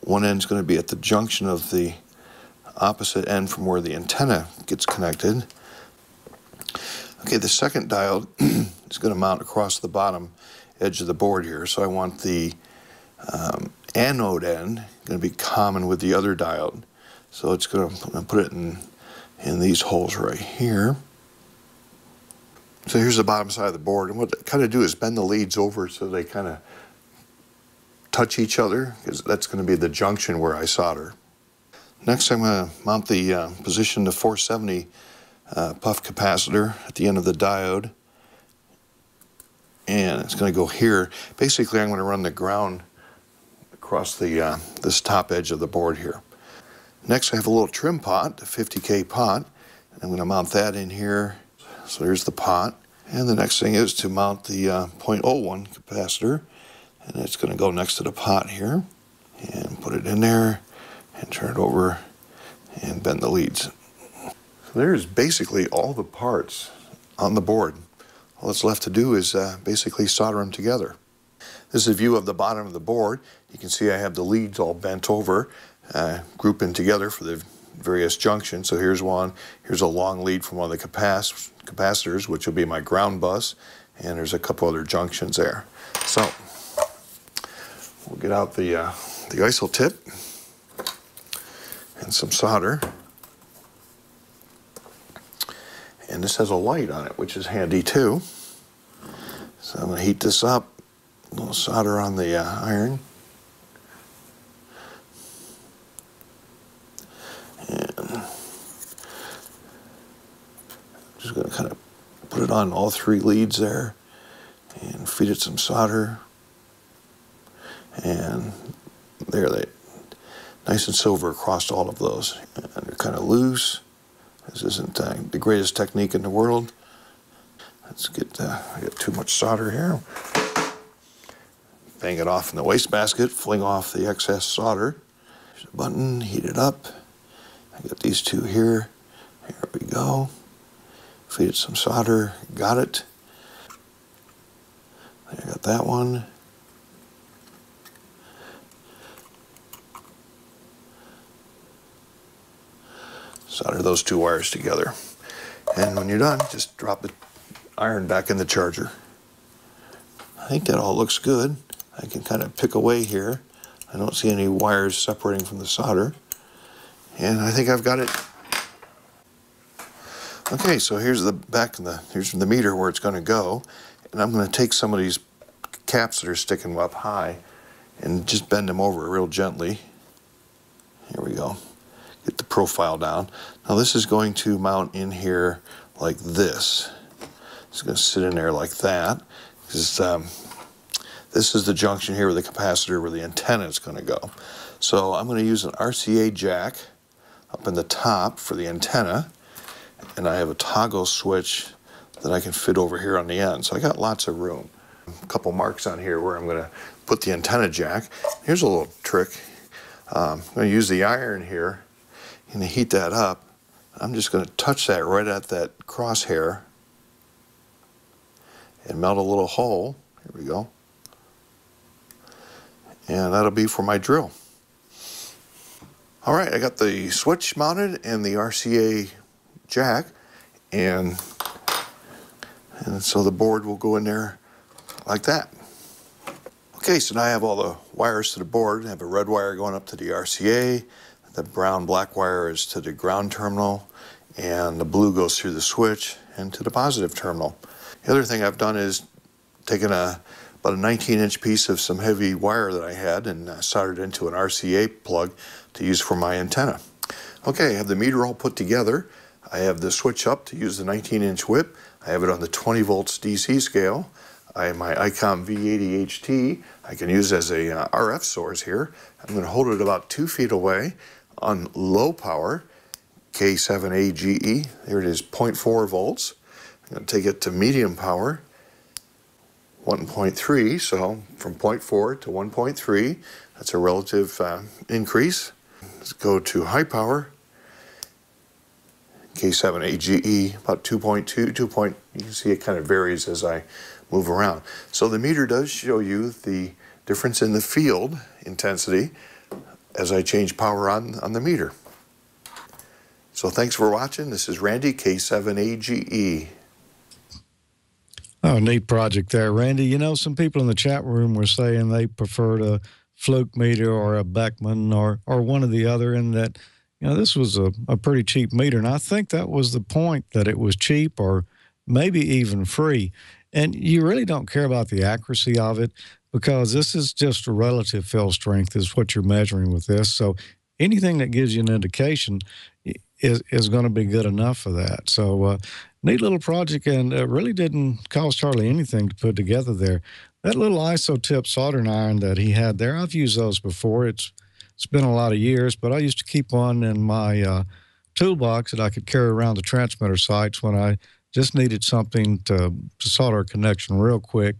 one end's going to be at the junction of the opposite end from where the antenna gets connected. Okay, the second diode is going to mount across the bottom edge of the board here, so I want the anode end going to be common with the other diode. So it's going to put it in these holes right here. So here's the bottom side of the board. And what they kind of do is bend the leads over so they kind of touch each other, because that's going to be the junction where I solder. Next, I'm going to mount the position to 470 puff capacitor at the end of the diode. And it's going to go here. Basically, I'm going to run the ground across the, this top edge of the board here. Next, I have a little trim pot, a 50K pot, and I'm going to mount that in here. So there's the pot. And the next thing is to mount the 0.01 capacitor, and it's going to go next to the pot here, and put it in there, and turn it over, and bend the leads. So there's basically all the parts on the board. All that's left to do is basically solder them together. This is a view of the bottom of the board. You can see I have the leads all bent over, grouping together for the various junctions. So here's one, here's a long lead from one of the capacitors, which will be my ground bus, and there's a couple other junctions there. So we'll get out the ISO tip and some solder. And this has a light on it, which is handy too. So I'm going to heat this up. A little solder on the iron. And I'm just going to kind of put it on all three leads there. and feed it some solder, and there they nice and silver across all of those. And they're kind of loose. This isn't the greatest technique in the world. Let's get I got too much solder here. Bang it off in the wastebasket, fling off the excess solder. There's a button, heat it up. I got these two here. Here we go. Feed it some solder, got it. I got that one. Solder those two wires together. And when you're done, just drop the iron back in the charger. I think that all looks good. I can kind of pick away here. I don't see any wires separating from the solder. And I think I've got it. Okay, so here's the back of the, here's the meter where it's going to go. And I'm going to take some of these caps that are sticking up high and just bend them over real gently. Here we go. Get the profile down. Now this is going to mount in here like this. It's going to sit in there like that. This is the junction here with the capacitor where the antenna is going to go. So I'm going to use an RCA jack up in the top for the antenna, and I have a toggle switch that I can fit over here on the end. So I got lots of room. A couple marks on here where I'm going to put the antenna jack. Here's a little trick. I'm going to use the iron here and heat that up. I'm just going to touch that right at that crosshair and melt a little hole. Here we go. And that'll be for my drill. All right, I got the switch mounted and the RCA jack, and so the board will go in there like that. Okay, so now I have all the wires to the board. I have a red wire going up to the RCA. The brown black wire is to the ground terminal, and the blue goes through the switch and to the positive terminal. The other thing I've done is taken about a 19-inch piece of some heavy wire that I had and soldered into an RCA plug to use for my antenna. Okay, I have the meter all put together. I have the switch up to use the 19-inch whip. I have it on the 20 volts DC scale. I have my ICOM V80HT. I can use as a RF source here. I'm going to hold it about 2 feet away. On low power, K7AGE, there it is, 0.4 volts. I'm going to take it to medium power, 1.3, so from 0.4 to 1.3, that's a relative increase. Let's go to high power, K7AGE, about 2.2, 2. You can see it kind of varies as I move around. So the meter does show you the difference in the field intensity as I change power on the meter. So thanks for watching. This is Randy, K7AGE. Oh, neat project there, Randy. You know, some people in the chat room were saying they preferred a Fluke meter or a Beckman or one or the other, and that, you know, this was a pretty cheap meter. And I think that was the point, that it was cheap or maybe even free. And you really don't care about the accuracy of it, because this is just a relative field strength is what you're measuring with this. So anything that gives you an indication is going to be good enough for that. So neat little project, and really didn't cost hardly anything to put together there. That little ISO tip soldering iron that he had there, I've used those before. It's been a lot of years, but I used to keep one in my toolbox that I could carry around the transmitter sites when I just needed something to solder a connection real quick.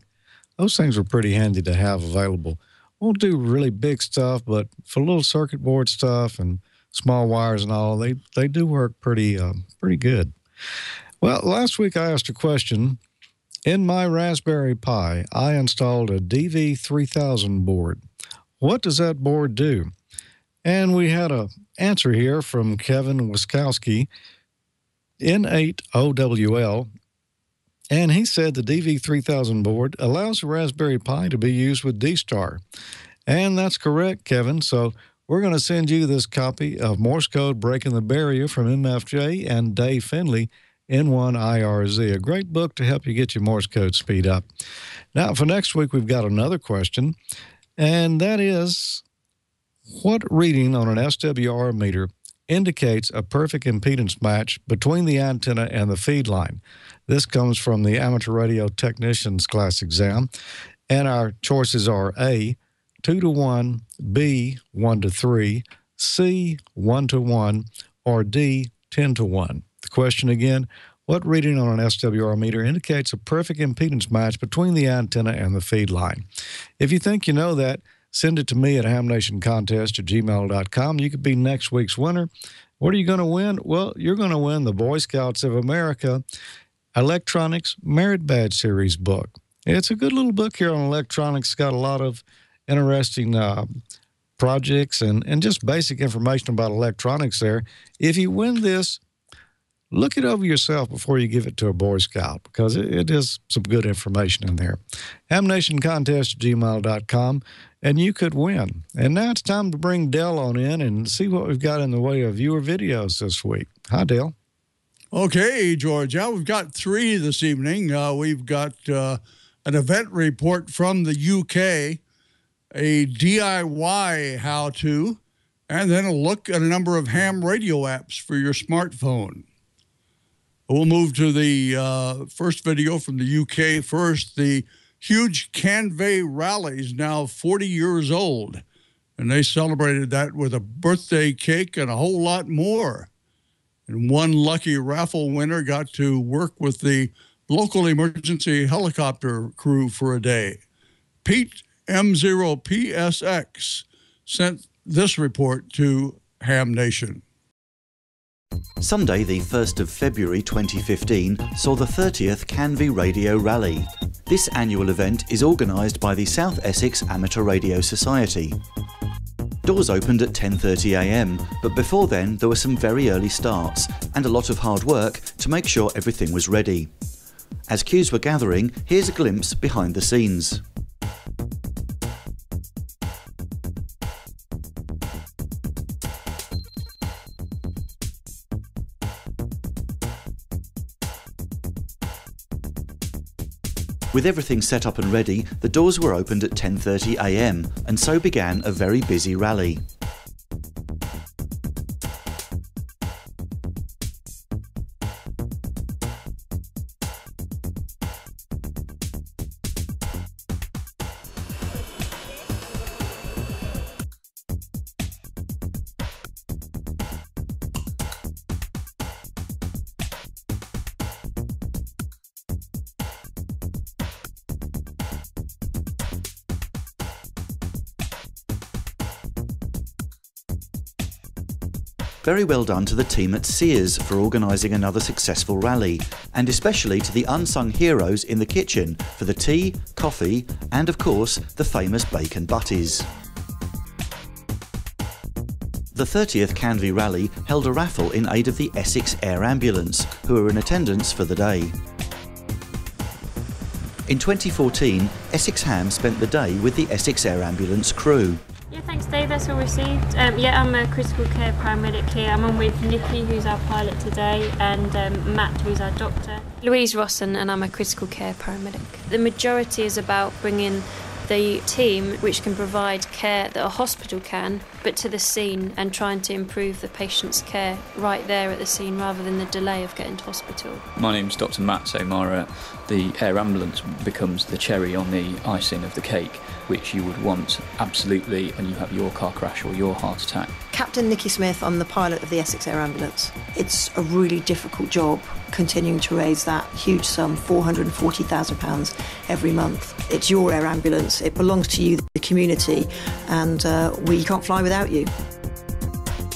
Those things were pretty handy to have available. Won't do really big stuff, but for little circuit board stuff and small wires and all, they do work pretty good. Well, last week I asked a question. In my Raspberry Pi, I installed a DV3000 board. What does that board do? And we had an answer here from Kevin Wiskowski, N8OWL. And he said the DV3000 board allows the Raspberry Pi to be used with D-Star. And that's correct, Kevin. So we're going to send you this copy of Morse Code Breaking the Barrier from MFJ and Dave Finley, N1IRZ. A great book to help you get your Morse code speed up. Now, for next week, we've got another question, and that is, what reading on an SWR meter indicates a perfect impedance match between the antenna and the feed line. This comes from the Amateur Radio Technician's class exam. And our choices are A, 2-to-1, B, 1-to-3, C, 1-to-1, or D, 10-to-1. The question again, what reading on an SWR meter indicates a perfect impedance match between the antenna and the feed line? If you think you know that, send it to me at hamnationcontest@gmail.com. You could be next week's winner. What are you going to win? Well, you're going to win the Boy Scouts of America Electronics Merit Badge Series book. It's a good little book here on electronics. It's got a lot of interesting projects and just basic information about electronics there. If you win this, look it over yourself before you give it to a Boy Scout, because it is some good information in there. hamnationcontest@gmail.com, and you could win. And now it's time to bring Dale on in and see what we've got in the way of viewer videos this week. Hi, Dale. Okay, George. Yeah, we've got three this evening. We've got an event report from the UK, a DIY how-to, and then a look at a number of ham radio apps for your smartphone. We'll move to the first video from the UK first. The huge Canvey Rally is now 40 years old, and they celebrated that with a birthday cake and a whole lot more. And one lucky raffle winner got to work with the local emergency helicopter crew for a day. Pete M0PSX sent this report to Ham Nation. Sunday, the 1st of February 2015, saw the 30th Canvey Radio Rally. This annual event is organised by the South Essex Amateur Radio Society. Doors opened at 10:30 a.m, but before then there were some very early starts and a lot of hard work to make sure everything was ready. As queues were gathering, here's a glimpse behind the scenes. With everything set up and ready, the doors were opened at 10:30 a.m, and so began a very busy rally. Very well done to the team at Sears for organising another successful rally, and especially to the unsung heroes in the kitchen for the tea, coffee, and of course, the famous bacon butties. The 30th Canvey Rally held a raffle in aid of the Essex Air Ambulance, who were in attendance for the day. In 2014, Essex Ham spent the day with the Essex Air Ambulance crew. Yeah, thanks Dave, that's all received. Yeah, I'm a critical care paramedic here. I'm on with Nikki, who's our pilot today, and Matt, who's our doctor. Louise Rosson, and I'm a critical care paramedic. The majority is about bringing the team which can provide care that a hospital can, but to the scene and trying to improve the patient's care right there at the scene rather than the delay of getting to hospital. My name's Dr. Matt O'Mara. The air ambulance becomes the cherry on the icing of the cake, which you would want absolutely when you have your car crash or your heart attack. Captain Nikki Smith, I'm the pilot of the Essex Air Ambulance. It's a really difficult job continuing to raise that huge sum, £440,000 every month. It's your air ambulance, it belongs to you, the community, and we can't fly without you.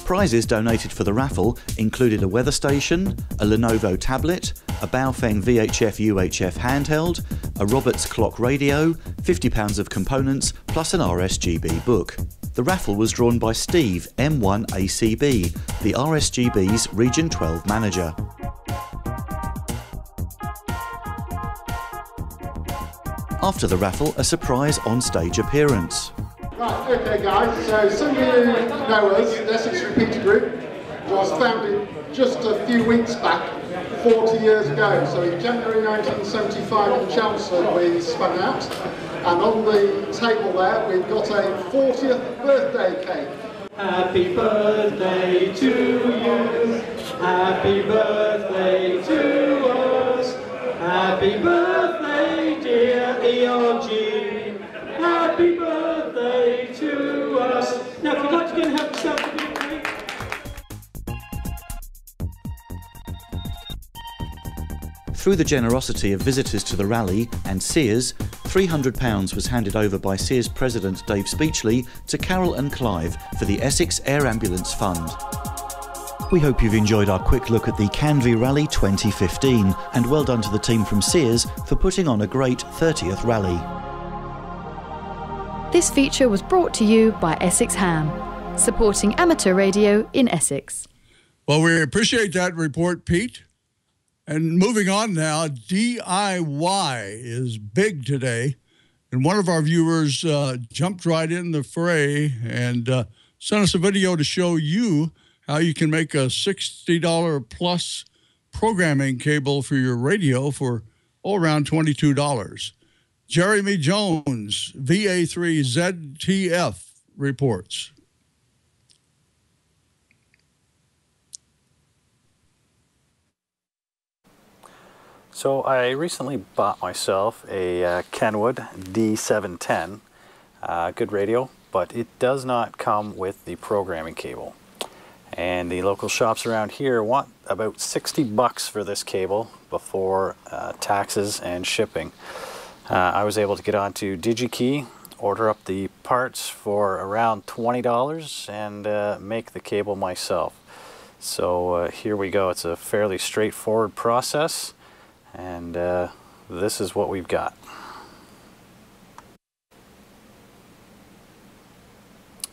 Prizes donated for the raffle included a weather station, a Lenovo tablet, a Baofeng VHF-UHF handheld, a Roberts clock radio, £50 of components, plus an RSGB book. The raffle was drawn by Steve, M1ACB, the RSGB's Region 12 manager. After the raffle, a surprise on-stage appearance. Right, okay guys, so some of you know us, the Essex Repeater Group was founded just a few weeks back, 40 years ago. So in January 1975 in Chelmsford we spun out, and on the table there we've got a 40th birthday cake. Happy birthday to you. Happy birthday to us. Happy birthday, dear ERG. Happy birthday to us. Now, if you'd like to go and help yourself a bit. Through the generosity of visitors to the rally and Sears, £300 was handed over by Sears President Dave Speechley to Carol and Clive for the Essex Air Ambulance Fund. We hope you've enjoyed our quick look at the Canvey Rally 2015, and well done to the team from Sears for putting on a great 30th rally. This feature was brought to you by Essex Ham, supporting amateur radio in Essex. Well, we appreciate that report, Pete. And moving on now, DIY is big today. And one of our viewers jumped right in the fray and sent us a video to show you how you can make a $60 plus programming cable for your radio for around $22. Jeremy Jones, VA3ZTF, reports. So I recently bought myself a Kenwood D710, good radio, but it does not come with the programming cable. And the local shops around here want about 60 bucks for this cable before taxes and shipping. I was able to get onto DigiKey, order up the parts for around $20 and make the cable myself. So here we go. It's a fairly straightforward process. And this is what we've got.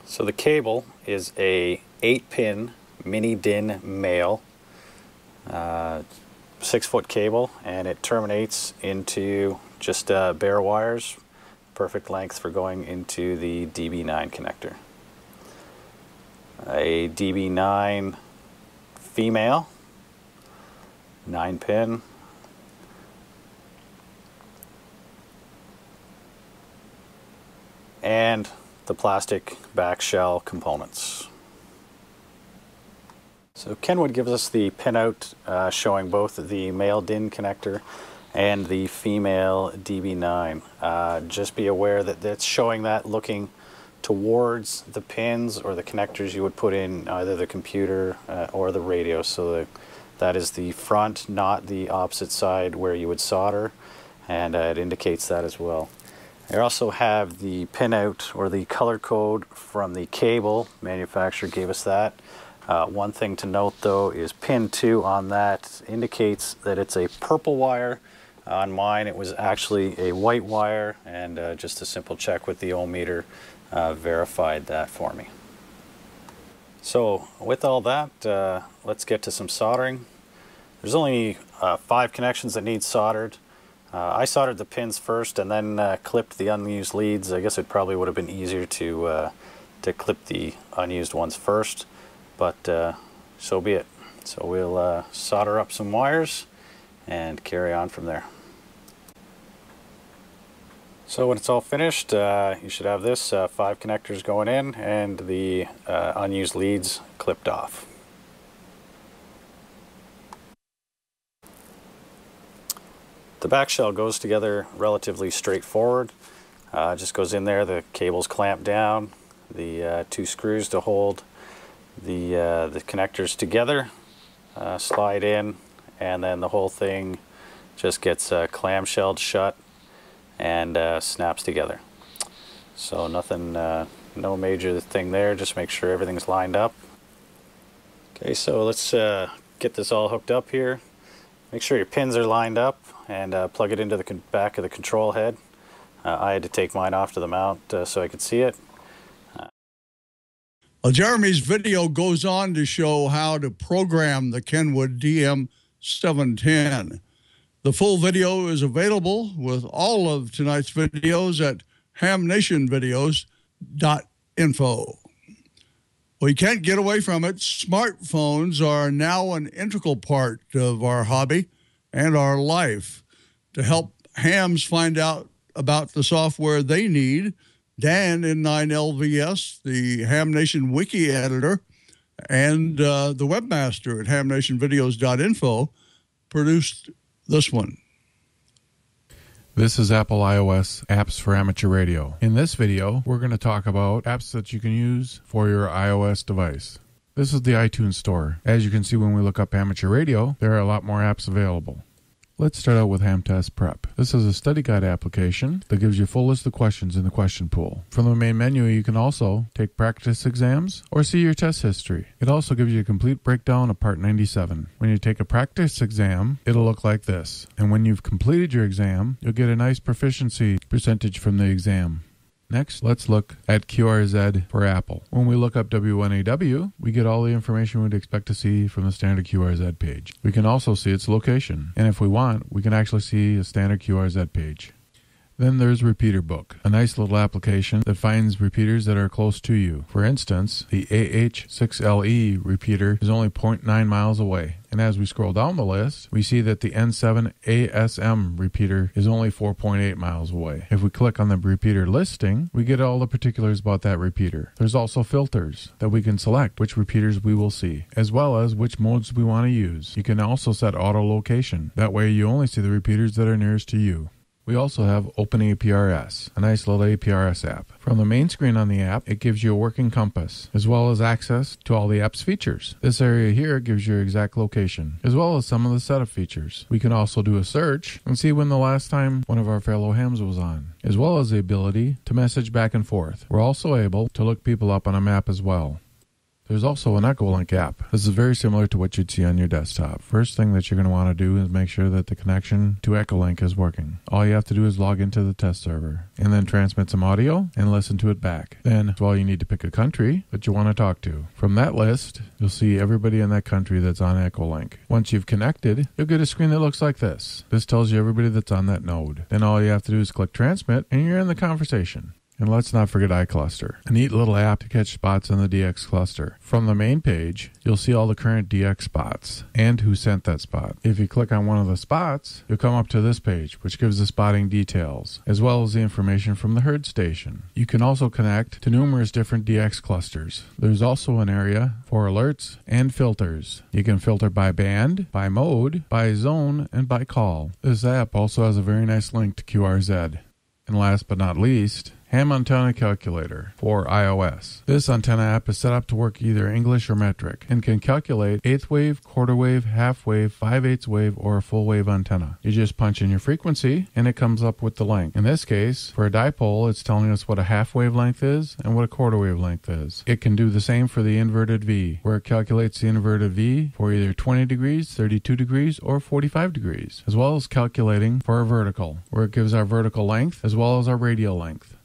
So the cable is a 8-pin mini DIN male 6-foot cable, and it terminates into just bare wires, perfect length for going into the DB9 connector. A DB9 female 9-pin. And the plastic back shell components. So Kenwood gives us the pinout showing both the male DIN connector and the female DB9. Just be aware that that's showing that looking towards the pins or the connectors you would put in either the computer or the radio. So that is the front, not the opposite side where you would solder, and it indicates that as well. I also have the pinout or the color code from the cable. Manufacturer gave us that. One thing to note though is pin 2 on that indicates that it's a purple wire. On mine it was actually a white wire, and just a simple check with the ohm meter verified that for me. So with all that, let's get to some soldering. There's only 5 connections that need soldered. I soldered the pins first and then clipped the unused leads. I guess it probably would have been easier to clip the unused ones first, but so be it. So we'll solder up some wires and carry on from there. So when it's all finished, you should have this 5 connectors going in and the unused leads clipped off. The back shell goes together relatively straightforward. Just goes in there, the cable's clamped down, the 2 screws to hold the connectors together slide in, and then the whole thing just gets clamshelled shut and snaps together. So nothing, no major thing there, just make sure everything's lined up. Okay, so let's get this all hooked up here. Make sure your pins are lined up and plug it into the back of the control head. I had to take mine off to the mount so I could see it. Well, Jeremy's video goes on to show how to program the Kenwood DM710. The full video is available with all of tonight's videos at hamnationvideos.info. Well, you can't get away from it. Smartphones are now an integral part of our hobby and our life. To help hams find out about the software they need, Dan in 9LVS, the Ham Nation Wiki editor, and the webmaster at hamnationvideos.info produced this one. This is Apple iOS Apps for Amateur Radio. In this video, we're going to talk about apps that you can use for your iOS device. This is the iTunes Store. As you can see when we look up Amateur Radio, there are a lot more apps available. Let's start out with Hamtest Prep. This is a study guide application that gives you a full list of questions in the question pool. From the main menu, you can also take practice exams or see your test history. It also gives you a complete breakdown of Part 97. When you take a practice exam, it'll look like this. And when you've completed your exam, you'll get a nice proficiency percentage from the exam. Next, let's look at QRZ for Apple. When we look up W1AW, we get all the information we'd expect to see from the standard QRZ page. We can also see its location, and if we want, we can actually see a standard QRZ page. Then there's Repeater Book, a nice little application that finds repeaters that are close to you. For instance, the AH6LE repeater is only 0.9 miles away, and as we scroll down the list, we see that the N7ASM repeater is only 4.8 miles away. If we click on the repeater listing, we get all the particulars about that repeater. There's also filters that we can select which repeaters we will see, as well as which modes we want to use. You can also set auto location. That way you only see the repeaters that are nearest to you. We also have OpenAPRS, a nice little APRS app. From the main screen on the app, it gives you a working compass, as well as access to all the app's features. This area here gives your exact location, as well as some of the setup features. We can also do a search and see when the last time one of our fellow hams was on, as well as the ability to message back and forth. We're also able to look people up on a map as well. There's also an Echolink app. This is very similar to what you'd see on your desktop. First thing that you're going to want to do is make sure that the connection to Echolink is working. All you have to do is log into the test server and then transmit some audio and listen to it back. Then, well, you need to pick a country that you want to talk to. From that list, you'll see everybody in that country that's on Echolink. Once you've connected, you'll get a screen that looks like this. This tells you everybody that's on that node. Then all you have to do is click transmit and you're in the conversation. And let's not forget iCluster, a neat little app to catch spots in the DX cluster. From the main page, you'll see all the current DX spots and who sent that spot. If you click on one of the spots, you'll come up to this page, which gives the spotting details, as well as the information from the herd station. You can also connect to numerous different DX clusters. There's also an area for alerts and filters. You can filter by band, by mode, by zone, and by call. This app also has a very nice link to QRZ. And last but not least, Ham Antenna Calculator for iOS. This antenna app is set up to work either English or metric and can calculate eighth wave, quarter wave, half wave, 5/8 wave, or a full wave antenna. You just punch in your frequency and it comes up with the length. In this case, for a dipole, it's telling us what a half wavelength is and what a quarter wavelength is. It can do the same for the inverted V, where it calculates the inverted V for either 20 degrees, 32 degrees, or 45 degrees, as well as calculating for a vertical, where it gives our vertical length as well as our radial length.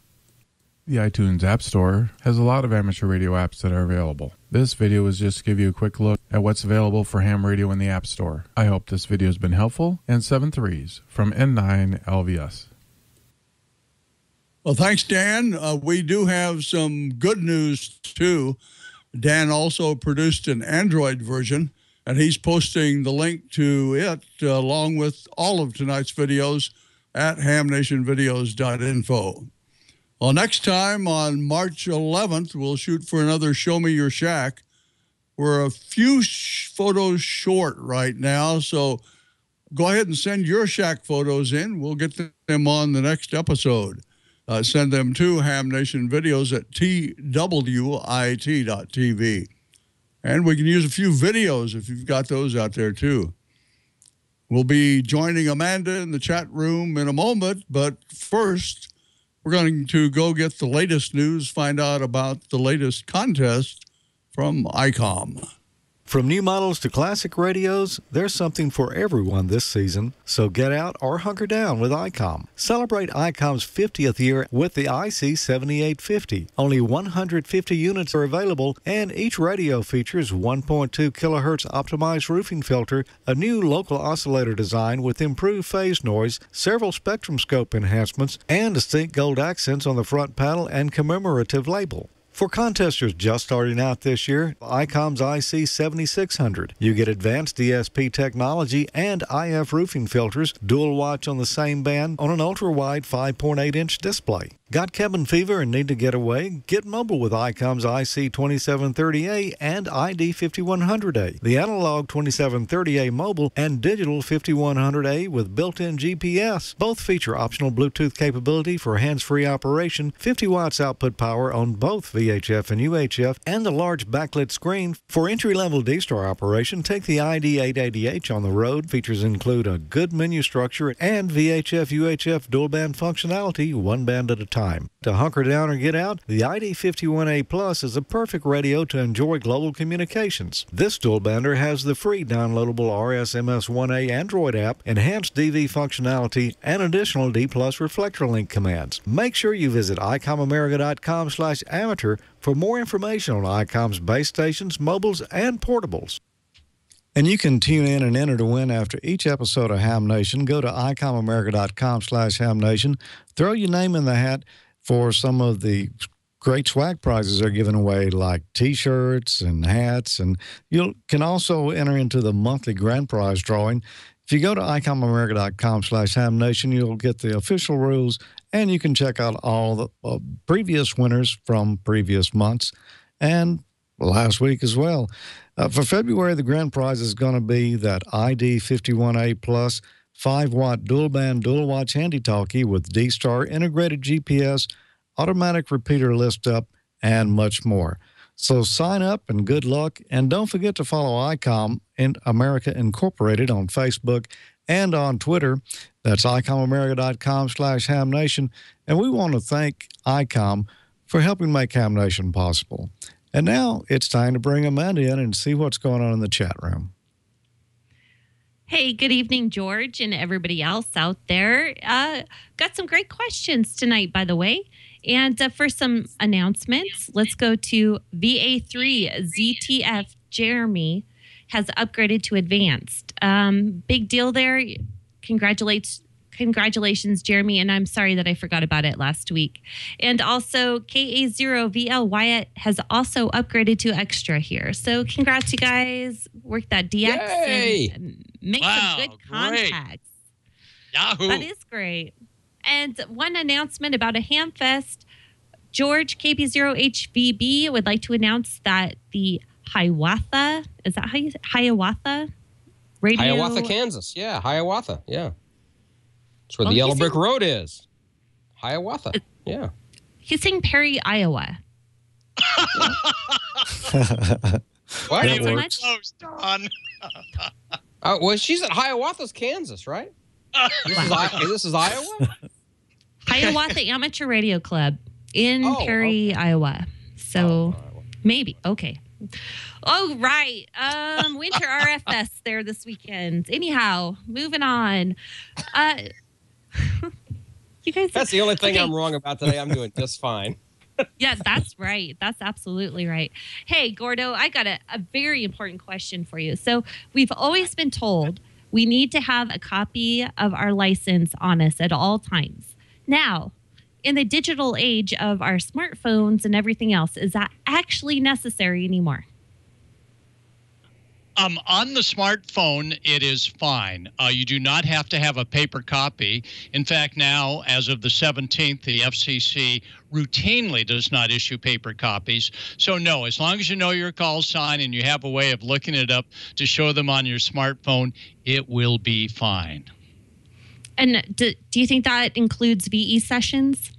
The iTunes App Store has a lot of amateur radio apps that are available. This video is just to give you a quick look at what's available for ham radio in the App Store. I hope this video has been helpful, and 7 threes from N9LVS. Well, thanks, Dan. We do have some good news, too. Dan also produced an Android version, and he's posting the link to it along with all of tonight's videos at hamnationvideos.info. Well, next time on March 11th, we'll shoot for another Show Me Your Shack. We're a few photos short right now, so go ahead and send your shack photos in. We'll get them on the next episode. Send them to hamnationvideos@twit.tv. And we can use a few videos if you've got those out there, too. We'll be joining Amanda in the chat room in a moment, but first, we're going to go get the latest news, find out about the latest contest from ICOM. From new models to classic radios, there's something for everyone this season. So get out or hunker down with ICOM. Celebrate ICOM's 50th year with the IC7850. Only 150 units are available, and each radio features 1.2 kilohertz optimized roofing filter, a new local oscillator design with improved phase noise, several spectrum scope enhancements, and distinct gold accents on the front panel and commemorative label. For contesters just starting out this year, ICOM's IC7600. You get advanced DSP technology and IF roofing filters, dual watch on the same band on an ultra-wide 5.8-inch display. Got cabin fever and need to get away? Get mobile with ICOM's IC2730A and ID5100A, the analog 2730A mobile and digital 5100A with built-in GPS. Both feature optional Bluetooth capability for hands-free operation, 50 watts output power on both VHF and UHF, and a large backlit screen. For entry-level D-Star operation, take the ID888 on the road. Features include a good menu structure and VHF-UHF dual-band functionality, one band at a time. To hunker down or get out, the ID51A Plus is a perfect radio to enjoy global communications. This dual-bander has the free downloadable RSMS1A Android app, enhanced DV functionality, and additional D+ reflector link commands. Make sure you visit icomamerica.com/amateur for more information on ICOM's base stations, mobiles, and portables. And you can tune in and enter to win after each episode of Ham Nation. Go to icomamerica.com/hamnation. Throw your name in the hat for some of the great swag prizes they're giving away, like T-shirts and hats. And you can also enter into the monthly grand prize drawing. If you go to icomamerica.com/hamnation, you'll get the official rules, and you can check out all the previous winners from previous months and last week as well. For February, the grand prize is going to be that ID51A Plus 5-watt dual-band dual-watch handy-talkie with D-Star, integrated GPS, automatic repeater lift-up, and much more. So sign up and good luck. And don't forget to follow ICOM in America Incorporated on Facebook and on Twitter. That's icomamerica.com/hamnation. And we want to thank ICOM for helping make Ham Nation possible. And now it's time to bring Amanda in and see what's going on in the chat room. Hey, good evening, George, and everybody else out there. Got some great questions tonight, by the way. And for some announcements, let's go to VA3ZTF. Jeremy has upgraded to advanced. Big deal there. Congratulations, Jeremy, and I'm sorry that I forgot about it last week. And also, KA0VL Wyatt has also upgraded to extra here. So congrats, you guys. Work that DX and make some good contacts. Yahoo! That is great. And one announcement about a Hamfest. George, KB0HVB, would like to announce that the Hiawatha, is that how you say Hiawatha? Radio? Hiawatha, Kansas. Yeah, Hiawatha. Yeah. That's where the Yellow Brick Road is. Hiawatha. Yeah. He's saying Perry, Iowa. Why are you close, Don? Well, she's at Hiawatha's, Kansas, right? This is Iowa? Hiawatha Amateur Radio Club in Perry, Iowa. So maybe. Okay. Oh, right. Winter RFS there this weekend. Anyhow, moving on. You guys, that's the only thing I'm wrong about today. I'm doing just fine. Yeah, that's right. That's absolutely right. Hey, Gordo, I got a very important question for you. So we've always been told we need to have a copy of our license on us at all times. Now, in the digital age of our smartphones and everything else, is that actually necessary anymore? On the smartphone, it is fine. You do not have to have a paper copy. In fact, now, as of the 17th, the FCC routinely does not issue paper copies. So, no, as long as you know your call sign and you have a way of looking it up to show them on your smartphone, it will be fine. And do you think that includes VE sessions?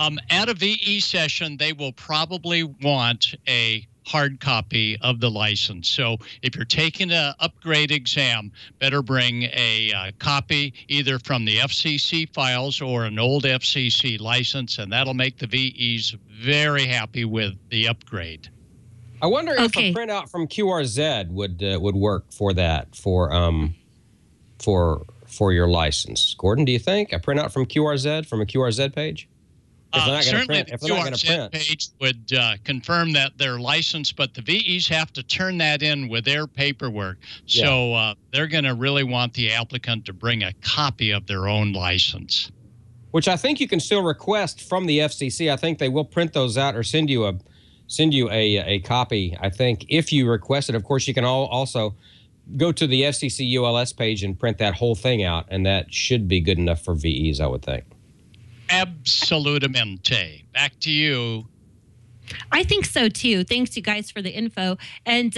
At a VE session, they will probably want a hard copy of the license. So if you're taking an upgrade exam, better bring a copy either from the FCC files or an old FCC license, and that'll make the VEs very happy with the upgrade. I wonder if a printout from QRZ would work for that, for your license. Gordon, do you think a printout from QRZ, from a QRZ page? Certainly the QRZ page would confirm that they're licensed, but the VEs have to turn that in with their paperwork. Yeah. So they're going to really want the applicant to bring a copy of their own license. which I think you can still request from the FCC. I think they will print those out or send you a copy, I think, if you request it. Of course, you can also go to the FCC ULS page and print that whole thing out, and that should be good enough for VEs, I would think. Absolutamente. Back to you. I think so, too. Thanks, you guys, for the info. And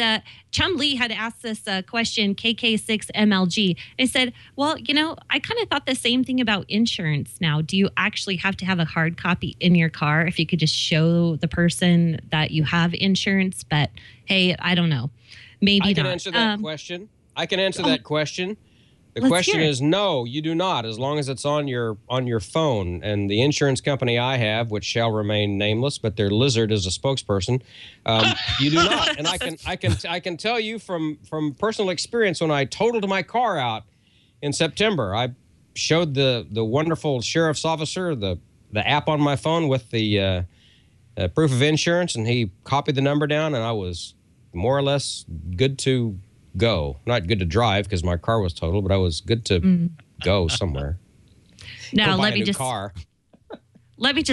Chum Lee had asked this question, KK6MLG. I said, well, you know, I kind of thought the same thing about insurance now. Do you actually have to have a hard copy in your car if you could just show the person that you have insurance? But, hey, I don't know. Maybe not. I can answer that question. I can answer that question. The question is, no, you do not, as long as it's on your phone. And the insurance company I have, which shall remain nameless, but their lizard is a spokesperson, you do not. And I can tell you from personal experience, when I totaled my car out in September, I showed the wonderful sheriff's officer the app on my phone with the proof of insurance, and he copied the number down, and I was more or less good to go. Not good to drive because my car was totaled, but I was good to go somewhere. Now let me just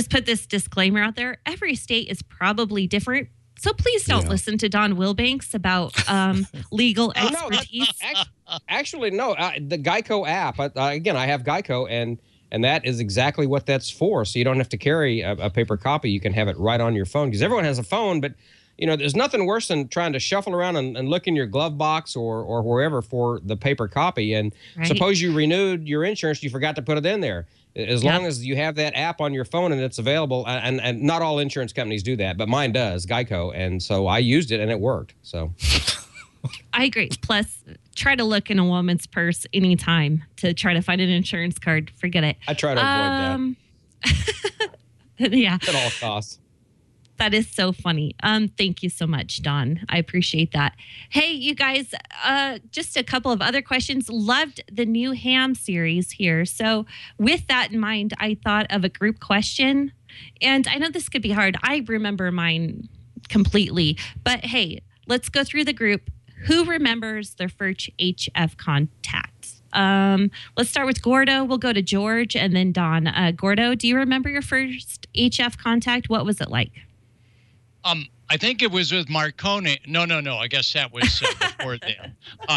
put this disclaimer out there. Every state is probably different, so please don't listen to Don Wilbanks about legal expertise. Actually, no. The Geico app. Again, I have Geico, and that is exactly what that's for. So you don't have to carry a paper copy. You can have it right on your phone because everyone has a phone, but. You know, there's nothing worse than trying to shuffle around and look in your glove box or wherever for the paper copy. And suppose you renewed your insurance, you forgot to put it in there. As long as you have that app on your phone and it's available, and not all insurance companies do that, but mine does, Geico. And so I used it and it worked. So I agree. Plus, try to look in a woman's purse anytime to try to find an insurance card. Forget it. I try to avoid that. Yeah. At all costs. That is so funny. Thank you so much, Don. I appreciate that. Hey, you guys, just a couple of other questions. Loved the new ham series here. So with that in mind, I thought of a group question. And I know this could be hard. I remember mine completely. But hey, let's go through the group. Who remembers their first HF contact? Let's start with Gordo. We'll go to George and then Don. Gordo, do you remember your first HF contact? What was it like? I think it was with Marconi. No. I guess that was before then.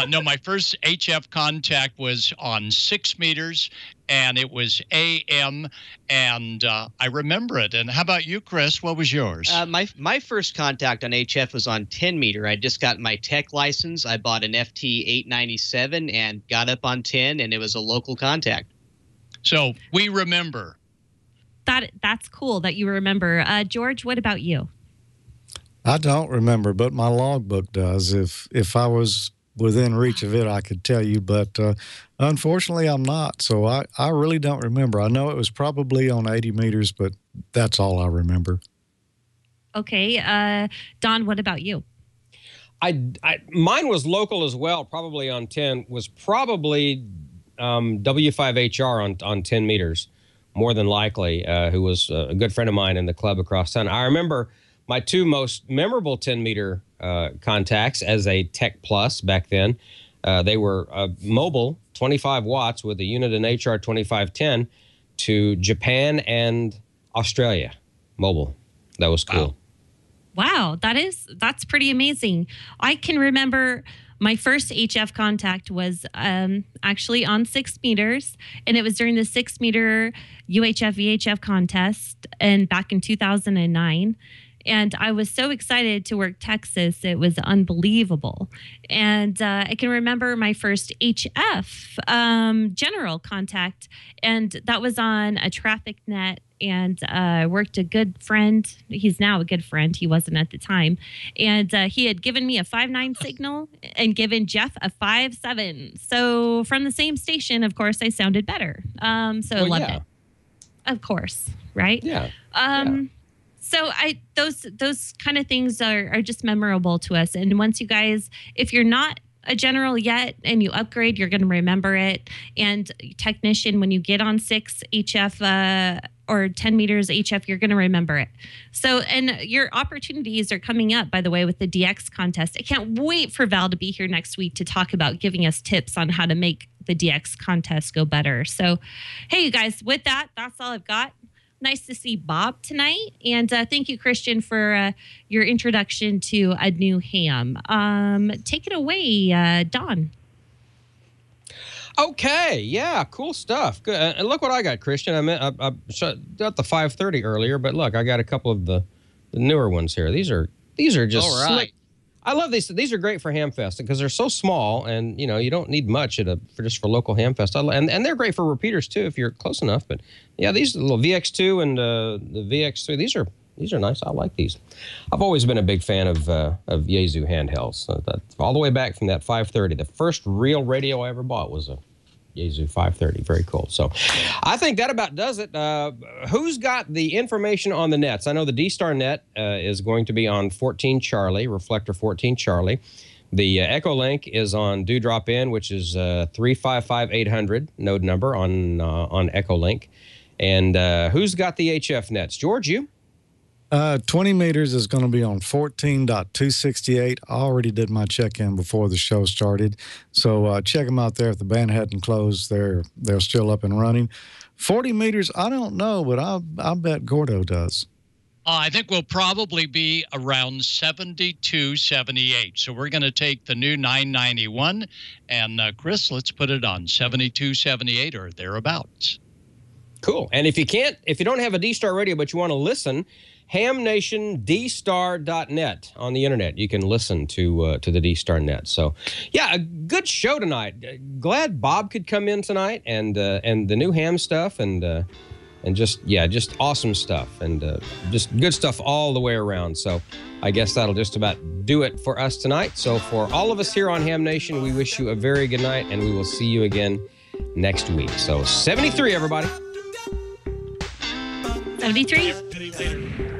No, my first HF contact was on 6 meters, and it was AM, and I remember it. And how about you, Chris? What was yours? My first contact on HF was on 10 meter. I just got my tech license. I bought an FT897 and got up on 10, and it was a local contact. So we remember. That's cool that you remember. George, what about you? I don't remember, but my logbook does. If I was within reach of it, I could tell you, but unfortunately I'm not, so I really don't remember. I know it was probably on 80 meters, but that's all I remember. Okay. Don, what about you? Mine was local as well, probably on 10, was probably W5HR on 10 meters, more than likely, who was a good friend of mine in the club across town. I remember my two most memorable 10-meter contacts as a Tech Plus back then, they were mobile, 25 watts with a unit in HR 2510 to Japan and Australia, mobile. That was cool. Wow, that's pretty amazing. I can remember my first HF contact was actually on 6 meters, and it was during the 6-meter UHF-VHF contest and back in 2009. And I was so excited to work Texas. It was unbelievable. And I can remember my first HF general contact. And that was on a traffic net. And I worked a good friend. He's now a good friend. He wasn't at the time. And he had given me a 5.9 signal and given Jeff a 5.7. So from the same station, of course, I sounded better. So I loved it. Of course, right? Yeah. So those kind of things are just memorable to us. And once you guys, if you're not a general yet and you upgrade, you're going to remember it. And technician, when you get on 6 HF or 10 meters HF, you're going to remember it. So, and your opportunities are coming up, by the way, with the DX contest. I can't wait for Val to be here next week to talk about giving us tips on how to make the DX contest go better. So, hey, you guys, with that, that's all I've got. Nice to see Bob tonight. And thank you, Christian, for your introduction to a new ham. Take it away, Don. Okay. Yeah, cool stuff. Good. And look what I got, Christian. I meant I got the 530 earlier, but look, I got a couple of the newer ones here. These are just all right. Slick. I love these. These are great for Hamfest because they're so small, and you know you don't need much just for local Hamfest. And they're great for repeaters too if you're close enough. But yeah, these little VX2 and the VX3. These are nice. I like these. I've always been a big fan of Yaesu handhelds. So all the way back from that 530, the first real radio I ever bought was a Yaesu 530. Very cool. So I think that about does it. Who's got the information on the nets? I know the D-Star net is going to be on 14 Charlie, Reflector 14 Charlie. The Echolink is on Dewdrop In, which is 355800 node number on Echolink. And who's got the HF nets? George, you? 20 meters is going to be on 14.268. I already did my check-in before the show started, so check them out there. If the band hadn't closed, they're still up and running. 40 meters, I don't know, but I bet Gordo does. I think we'll probably be around 72, 78. So we're going to take the new 991, and Chris, let's put it on 72, 78 or thereabouts. Cool. And if you don't have a D-Star radio but you want to listen, hamnationdstar.net on the internet. You can listen to the D-Star net. So, yeah, a good show tonight. Glad Bob could come in tonight and the new ham stuff and just, yeah, just awesome stuff and just good stuff all the way around. So I guess that'll just about do it for us tonight. So for all of us here on Ham Nation, we wish you a very good night and we will see you again next week. So 73, everybody. 73.